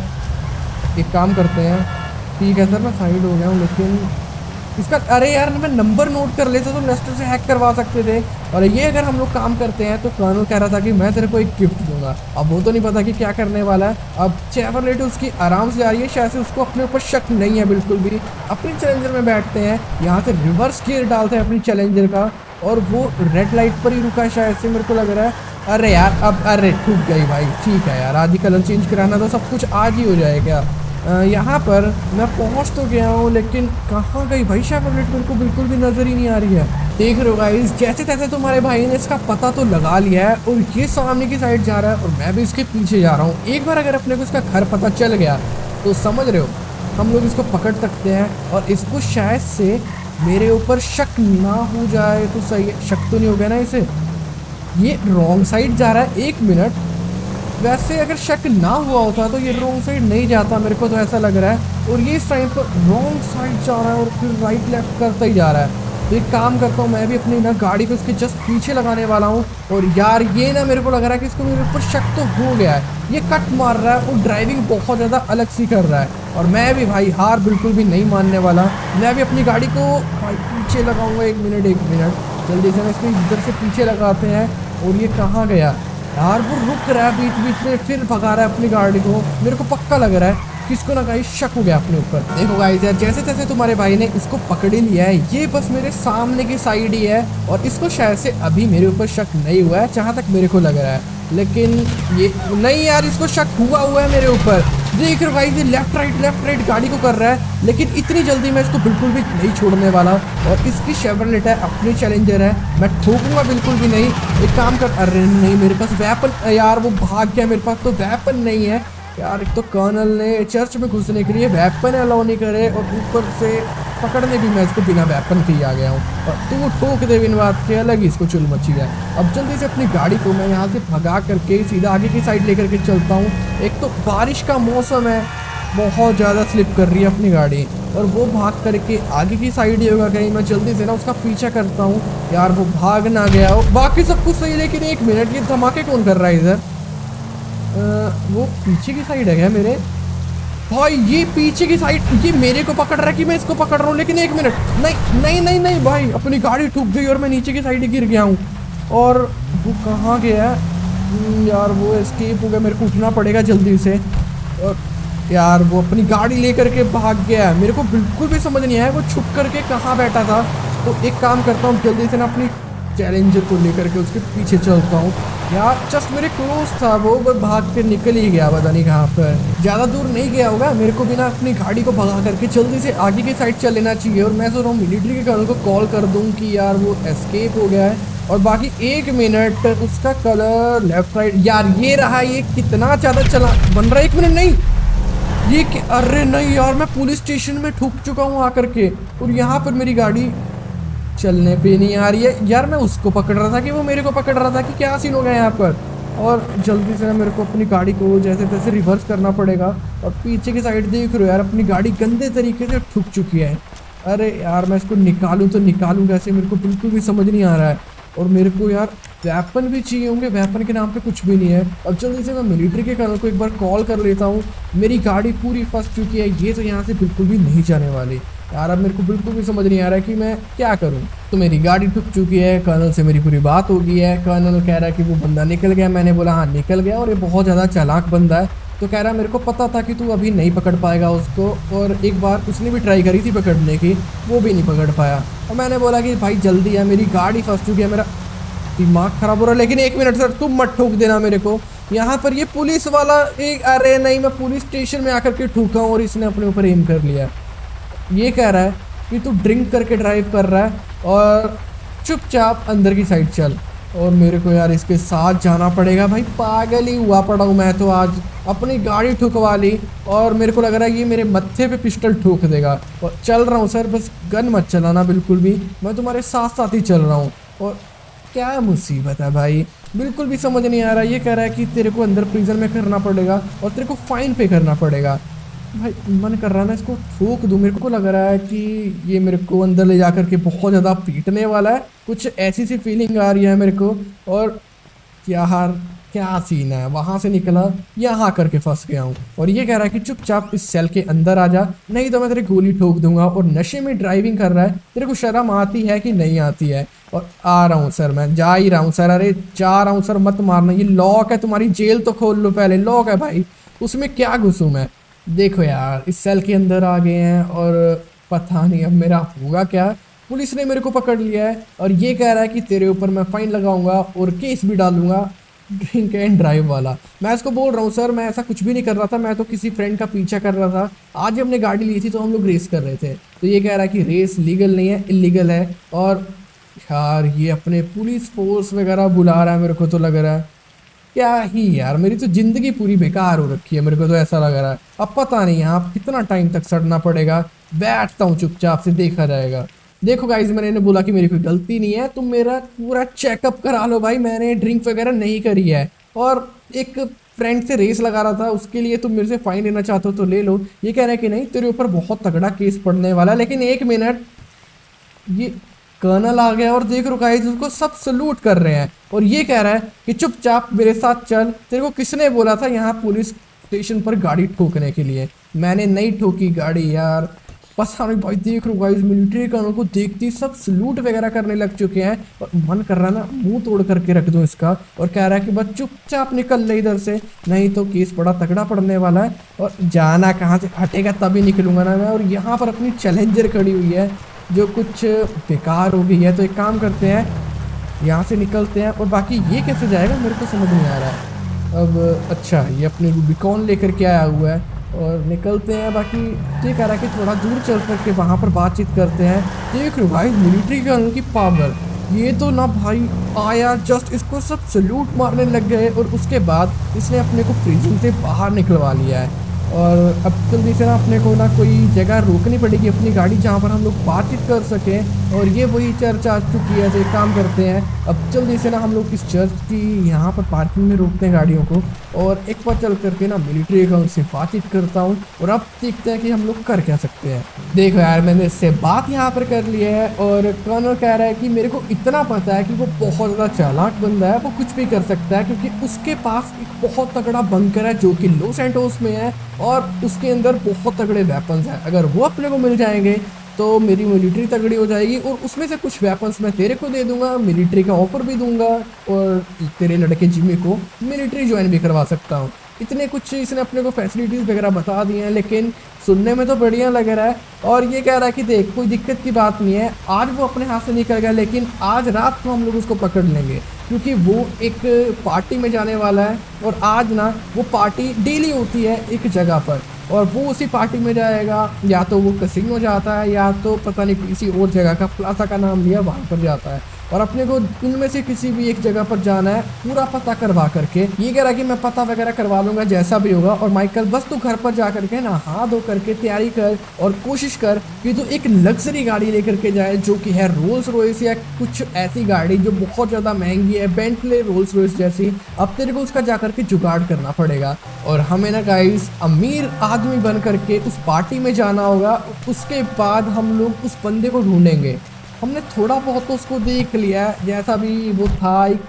एक काम करते हैं। ठीक है सर, मैं साइड हो गया हूँ, लेकिन इसका अरे यार, मैं नंबर नोट कर लेता तो नेस्टर से हैक करवा सकते थे। और ये अगर हम लोग काम करते हैं तो कानून कह रहा था कि मैं तेरे को एक गिफ्ट दूंगा। अब वो तो नहीं पता कि क्या करने वाला है। अब शेवरलेट उसकी आराम से आ रही है, शायद से उसको अपने ऊपर शक नहीं है बिल्कुल भी। अपनी चैलेंजर में बैठते हैं, यहाँ से रिवर्स गियर डालते हैं अपनी चैलेंजर का, और वो रेड लाइट पर ही रुका शायद से, मेरे को लग रहा है। अरे यार, अब अरे ठुक गई भाई। ठीक है यार, आधी कलर चेंज कराना तो सब कुछ आज ही हो जाएगा। यहाँ पर मैं पहुँच तो गया हूँ, लेकिन कहाँ गई भाई शेवरलेट, मेरे को बिल्कुल भी नज़र ही नहीं आ रही है। देख रहे हो गाइस, जैसे तैसे तुम्हारे भाई ने इसका पता तो लगा लिया है, और ये सामने की साइड जा रहा है और मैं भी इसके पीछे जा रहा हूँ। एक बार अगर अपने को इसका घर पता चल गया तो समझ रहे हो, हम लोग इसको पकड़ सकते हैं। और इसको शायद से मेरे ऊपर शक ना हो जाए तो सही है। शक तो नहीं हो गया ना इसे? ये रॉन्ग साइड जा रहा है। एक मिनट, वैसे अगर शक ना हुआ होता तो ये रॉन्ग साइड नहीं जाता, मेरे को तो ऐसा लग रहा है। और ये इस टाइम पर रॉन्ग साइड जा रहा है और फिर राइट लेफ्ट करता ही जा रहा है। तो एक काम करता हूँ, मैं भी अपनी ना गाड़ी को इसके जस्ट पीछे लगाने वाला हूँ। और यार ये ना, मेरे को लग रहा है कि इसको मेरे ऊपर शक तो हो गया है। ये कट मार रहा है और ड्राइविंग बहुत ज़्यादा अलग सी कर रहा है। और मैं भी भाई हार बिल्कुल भी नहीं मानने वाला। मैं भी अपनी गाड़ी को भाई पीछे लगाऊँगा। एक मिनट जल्दी से मैं इसको इधर से पीछे लगाते हैं। और ये कहाँ गया यार, वो रुक रहा है बीच बीच में, फिर भगा रहा है अपनी गाड़ी को। मेरे को पक्का लग रहा है कि इसको ना गाइस शक हो गया अपने ऊपर। देखो गाइस यार, जैसे तैसे तुम्हारे भाई ने इसको पकड़ ही लिया है। ये बस मेरे सामने की साइड ही है, और इसको शायद से अभी मेरे ऊपर शक नहीं हुआ है, जहाँ तक मेरे को लग रहा है। लेकिन ये नहीं यार, इसको शक हुआ है मेरे ऊपर। देख रहे भाई, ये लेफ्ट राइट गाड़ी को कर रहा है, लेकिन इतनी जल्दी मैं इसको बिल्कुल भी नहीं छोड़ने वाला। और इसकी शेवरलेट है, अपनी चैलेंजर है, मैं ठोकूंगा बिल्कुल भी नहीं। एक काम कर, अरे नहीं मेरे पास वेपन, यार वो भाग गया, मेरे पास तो वेपन नहीं है यार। एक तो कर्नल ने चर्च में घुसने के लिए वेपन अलाउ नहीं करे, और ऊपर से पकड़ने भी मैं इसको बिना वेपन के ही आ गया हूँ। और तो वो ठोक दे बिन बात के, अलग ही इसको चुल मची है। अब जल्दी से अपनी गाड़ी को मैं यहाँ से भगा करके सीधा आगे की साइड लेकर के चलता हूँ। एक तो बारिश का मौसम है, बहुत ज़्यादा स्लिप कर रही है अपनी गाड़ी, और वो भाग करके आगे की साइड ही होगा कहीं। मैं जल्दी से ना उसका पीछा करता हूँ, यार वो भाग ना गया हो। बाकी सब कुछ सही, लेकिन एक मिनट, ये धमाके कौन कर रहा है इधर? वो पीछे की साइड है क्या मेरे? भाई ये पीछे की साइड, ये मेरे को पकड़ रहा है कि मैं इसको पकड़ रहा हूँ? लेकिन एक मिनट, नहीं नहीं नहीं नहीं भाई, अपनी गाड़ी ठुक गई और मैं नीचे की साइड ही गिर गया हूँ। और वो कहाँ गया यार? वो एस्केप हो गया, मेरे को उठना पड़ेगा जल्दी से। और यार वो अपनी गाड़ी लेकर के भाग गया है, मेरे को बिल्कुल भी समझ नहीं आया वो छुप करके कहाँ बैठा था। तो एक काम करता हूँ, जल्दी से ना अपनी चैलेंजर को लेकर के उसके पीछे चलता हूँ। यार जस्ट मेरे क्लोज था वो, भाग के निकल ही गया, पता नहीं कहाँ पर, ज़्यादा दूर नहीं गया होगा। मेरे को बिना अपनी गाड़ी को भगा करके जल्दी से आगे की साइड चल लेना चाहिए। और मैं सोच रहा हूँ मिलिट्री के कर्नल को कॉल कर दूँ कि यार वो एस्केप हो गया है। और बाकी एक मिनट, उसका कलर लेफ्ट राइट, यार ये रहा। ये कितना ज़्यादा चला बन रहा है, एक मिनट नहीं ये अरे नहीं यार, मैं पुलिस स्टेशन में ठुक चुका हूँ आकर के, और यहाँ पर मेरी गाड़ी चलने पे नहीं आ रही है। यार मैं उसको पकड़ रहा था कि वो मेरे को पकड़ रहा था, कि क्या सीन हो गया यहाँ पर। और जल्दी से मेरे को अपनी गाड़ी को जैसे तैसे रिवर्स करना पड़ेगा। और पीछे की साइड देख रहे हो यार, अपनी गाड़ी गंदे तरीके से ठुक चुकी है। अरे यार मैं इसको निकालूँ तो निकालूँ कैसे, मेरे को बिल्कुल भी समझ नहीं आ रहा है। और मेरे को यार वेपन भी चाहिए होंगे, वेपन के नाम पे कुछ भी नहीं है। अब जल्दी से मैं मिलिट्री के कर्नल को एक बार कॉल कर लेता हूँ। मेरी गाड़ी पूरी फंस चुकी है, ये तो यहाँ से बिल्कुल भी नहीं जाने वाली। यार अब मेरे को बिल्कुल भी समझ नहीं आ रहा है कि मैं क्या करूँ। तो मेरी गाड़ी ठुक चुकी है, कर्नल से मेरी पूरी बात हो गई है। कर्नल कह रहा है कि वो बंदा निकल गया, मैंने बोला हाँ निकल गया, और ये बहुत ज़्यादा चालाक बंदा है। तो कह रहा है मेरे को पता था कि तू अभी नहीं पकड़ पाएगा उसको, और एक बार उसने भी ट्राई करी थी पकड़ने की, वो भी नहीं पकड़ पाया। और मैंने बोला कि भाई जल्दी है, मेरी गाड़ी फंस चुकी है, मेरा दिमाग ख़राब हो रहा है। लेकिन एक मिनट सर, तुम मत ठोक देना मेरे को। यहाँ पर ये पुलिस वाला एक, अरे नहीं मैं पुलिस स्टेशन में आकर के ठोका हूँ और इसने अपने ऊपर एम कर लिया। ये कह रहा है कि तू ड्रिंक करके ड्राइव कर रहा है, और चुपचाप अंदर की साइड चल। और मेरे को यार इसके साथ जाना पड़ेगा। भाई पागल ही हुआ पड़ा हूँ मैं तो आज, अपनी गाड़ी ठुकवा ली, और मेरे को लग रहा है ये मेरे मत्थे पे पिस्टल ठोक देगा। और चल रहा हूँ सर, बस गन मत चलाना बिल्कुल भी, मैं तुम्हारे साथ साथ ही चल रहा हूँ। और क्या मुसीबत है भाई, बिल्कुल भी समझ नहीं आ रहा। ये कह रहा है कि तेरे को अंदर प्रिजन में करना पड़ेगा, और तेरे को फ़ाइन पे करना पड़ेगा। भाई मन कर रहा है ना इसको ठोक दूँ, मेरे को लग रहा है कि ये मेरे को अंदर ले जा कर के बहुत ज़्यादा पीटने वाला है। कुछ ऐसी सी फीलिंग आ रही है मेरे को। और यार क्या सीन है, वहाँ से निकला यहाँ करके फंस गया हूँ। और ये कह रहा है कि चुपचाप इस सेल के अंदर आ जा, नहीं तो मैं तेरे गोली ठोक दूंगा। और नशे में ड्राइविंग कर रहा है, तेरे को शर्म आती है कि नहीं आती है? और आ रहा हूँ सर, मैं जा ही रहा हूँ सर, अरे जा रहा हूँ सर, मत मारना, ये लॉक है तुम्हारी, जेल तो खोल लो पहले, लॉक है भाई उसमें क्या घुसूँ मैं। देखो यार इस सेल के अंदर आ गए हैं, और पता नहीं अब मेरा होगा क्या। पुलिस ने मेरे को पकड़ लिया है, और ये कह रहा है कि तेरे ऊपर मैं फ़ाइन लगाऊंगा और केस भी डालूंगा, ड्रिंक एंड ड्राइव वाला। मैं इसको बोल रहा हूँ सर मैं ऐसा कुछ भी नहीं कर रहा था, मैं तो किसी फ्रेंड का पीछा कर रहा था। आज हमने गाड़ी ली थी तो हम लोग रेस कर रहे थे। तो ये कह रहा है कि रेस लीगल नहीं है, इलीगल है। और यार ये अपने पुलिस फोर्स वगैरह बुला रहा है, मेरे को तो लग रहा है क्या ही यार, मेरी तो ज़िंदगी पूरी बेकार हो रखी है, मेरे को तो ऐसा लग रहा है। अब पता नहीं यहाँ कितना टाइम तक सड़ना पड़ेगा, बैठता हूँ चुपचाप से, देखा जाएगा। देखो गाइज मैंने इन्हें बोला कि मेरी कोई गलती नहीं है, तुम मेरा पूरा चेकअप करा लो भाई, मैंने ड्रिंक वगैरह नहीं करी है। और एक फ्रेंड से रेस लगा रहा था, उसके लिए तुम मेरे से फ़ाइन लेना चाहते हो तो ले लो। ये कह रहे हैं कि नहीं तेरे ऊपर बहुत तगड़ा केस पड़ने वाला। लेकिन एक मिनट, ये कर्नल आ गया और देख रुका है, उसको सब सलूट कर रहे हैं। और ये कह रहा है कि चुपचाप मेरे साथ चल, तेरे को किसने बोला था यहाँ पुलिस स्टेशन पर गाड़ी ठोकने के लिए? मैंने नहीं ठोकी गाड़ी यार, पता नहीं भाई। देख रुका है मिलिट्री कर्नल को देखती सब सलूट वगैरह करने लग चुके हैं, और मन कर रहा ना मुँह तोड़ करके रख दूँ इसका। और कह रहा है कि बस चुपचाप निकल ले इधर से, नहीं तो केस बड़ा तगड़ा पड़ने वाला है। और जाना कहाँ से हटेगा तभी निकलूँगा ना मैं। और यहाँ पर अपनी चैलेंजर खड़ी हुई है जो कुछ बेकार हो गई है। तो एक काम करते हैं यहाँ से निकलते हैं, और बाकी ये कैसे जाएगा मेरे को समझ नहीं आ रहा है अब। अच्छा ये अपने रूबिकॉन लेकर के आया हुआ है, और निकलते हैं। बाकी ये कह रहा है कि थोड़ा दूर चल कर के वहाँ पर बातचीत करते हैं। देख लो भाई मिलिट्री गन की पावर, ये तो ना भाई आया जस्ट इसको सब सल्यूट मारने लग गए और उसके बाद इसने अपने को प्रिजन से बाहर निकलवा लिया है। और अब जल्दी से ना अपने को ना कोई जगह रोकनी पड़ेगी अपनी गाड़ी जहाँ पर हम लोग बातचीत कर सकें। और ये वही चर्च आ चुकी है, तो एक काम करते हैं अब जल्दी से ना हम लोग इस चर्च की यहाँ पर पार्किंग में रोकते हैं गाड़ियों को और एक बार चल करके ना मिलिट्री अकाउंट से बातचीत करता हूँ। और अब देखते हैं कि हम लोग कर क्या सकते हैं। देखो यार मैंने इससे बात यहाँ पर कर ली है और कर्नल कह रहा है कि मेरे को इतना पता है कि वो बहुत ज़्यादा चालाक बंदा है, वो कुछ भी कर सकता है क्योंकि उसके पास एक बहुत तगड़ा बंकर है जो कि लॉस सैंटोस में है और उसके अंदर बहुत तगड़े वेपन्स हैं। अगर वो अपने को मिल जाएंगे तो मेरी मिलिट्री तगड़ी हो जाएगी और उसमें से कुछ वेपन्स मैं तेरे को दे दूंगा, मिलिट्री का ऑफर भी दूंगा और तेरे लड़के जिमी को मिलिट्री ज्वाइन भी करवा सकता हूँ। इतने कुछ इसने अपने को फैसिलिटीज़ वगैरह बता दी हैं, लेकिन सुनने में तो बढ़िया लग रहा है। और ये कह रहा है कि देख कोई दिक्कत की बात नहीं है, आज वो अपने हाथ से निकल गया लेकिन आज रात को हम लोग उसको पकड़ लेंगे क्योंकि वो एक पार्टी में जाने वाला है और आज ना वो पार्टी डेली होती है एक जगह पर और वो उसी पार्टी में जाएगा, या तो वो कैसीनो जाता है या तो पता नहीं किसी और जगह का प्लाजा का नाम लिया वहाँ पर जाता है। और अपने को उनमें से किसी भी एक जगह पर जाना है पूरा पता करवा करके। ये कह रहा कि मैं पता वगैरह करवा लूँगा जैसा भी होगा। और माइकल बस तू घर पर जा करके ना हाथ धो करके तैयारी कर और कोशिश कर कि तू एक लग्जरी गाड़ी लेकर के जाए जो कि है रोल्स रॉयस या कुछ ऐसी गाड़ी जो बहुत ज़्यादा महंगी है, बेंटले रोल्स रॉयस जैसी। अब तेरे को उसका जा करके जुगाड़ करना पड़ेगा और हमें ना गाइस अमीर आदमी बन करके उस पार्टी में जाना होगा। उसके बाद हम लोग उस बंदे को ढूंढेंगे। हमने थोड़ा बहुत तो उसको देख लिया है, जैसा भी वो था एक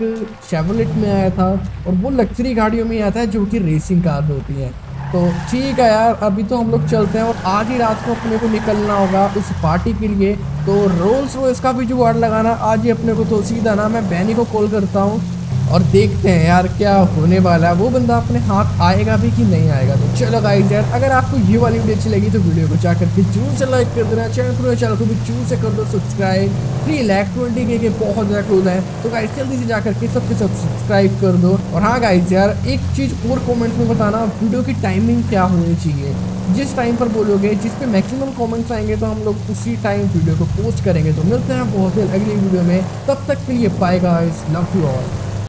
शेवरलेट में आया था और वो लग्जरी गाड़ियों में आता है जो कि रेसिंग कार होती है। तो ठीक है यार अभी तो हम लोग चलते हैं और आज ही रात को अपने को निकलना होगा उस पार्टी के लिए। तो रोल्स रॉयस का भी जुगाड़ लगाना आज ही अपने को। तो सीधा ना मैं बैनी को कॉल करता हूँ और देखते हैं यार क्या होने वाला है, वो बंदा अपने हाथ आएगा भी कि नहीं आएगा। तो चलो गाइस यार अगर आपको ये वाली वीडियो अच्छी लगी तो वीडियो को जाकर के जरूर से लाइक कर देना, चैनल को भी जरूर से कर दो सब्सक्राइब। 3,20,000 के बहुत ज़्यादा क्लोज है तो गाइस जल्दी से जाकर के सबके सब सब्सक्राइब कर दो। और हाँ गाइस यार एक चीज़ और कमेंट्स में बताना वीडियो की टाइमिंग क्या होनी चाहिए, जिस टाइम पर बोलोगे जिस पे मैक्सिमम कमेंट्स आएंगे तो हम लोग उसी टाइम वीडियो को पोस्ट करेंगे। तो मिलते हैं बहुत जल्द अगली वीडियो में, तब तक के लिए bye guys, love you all.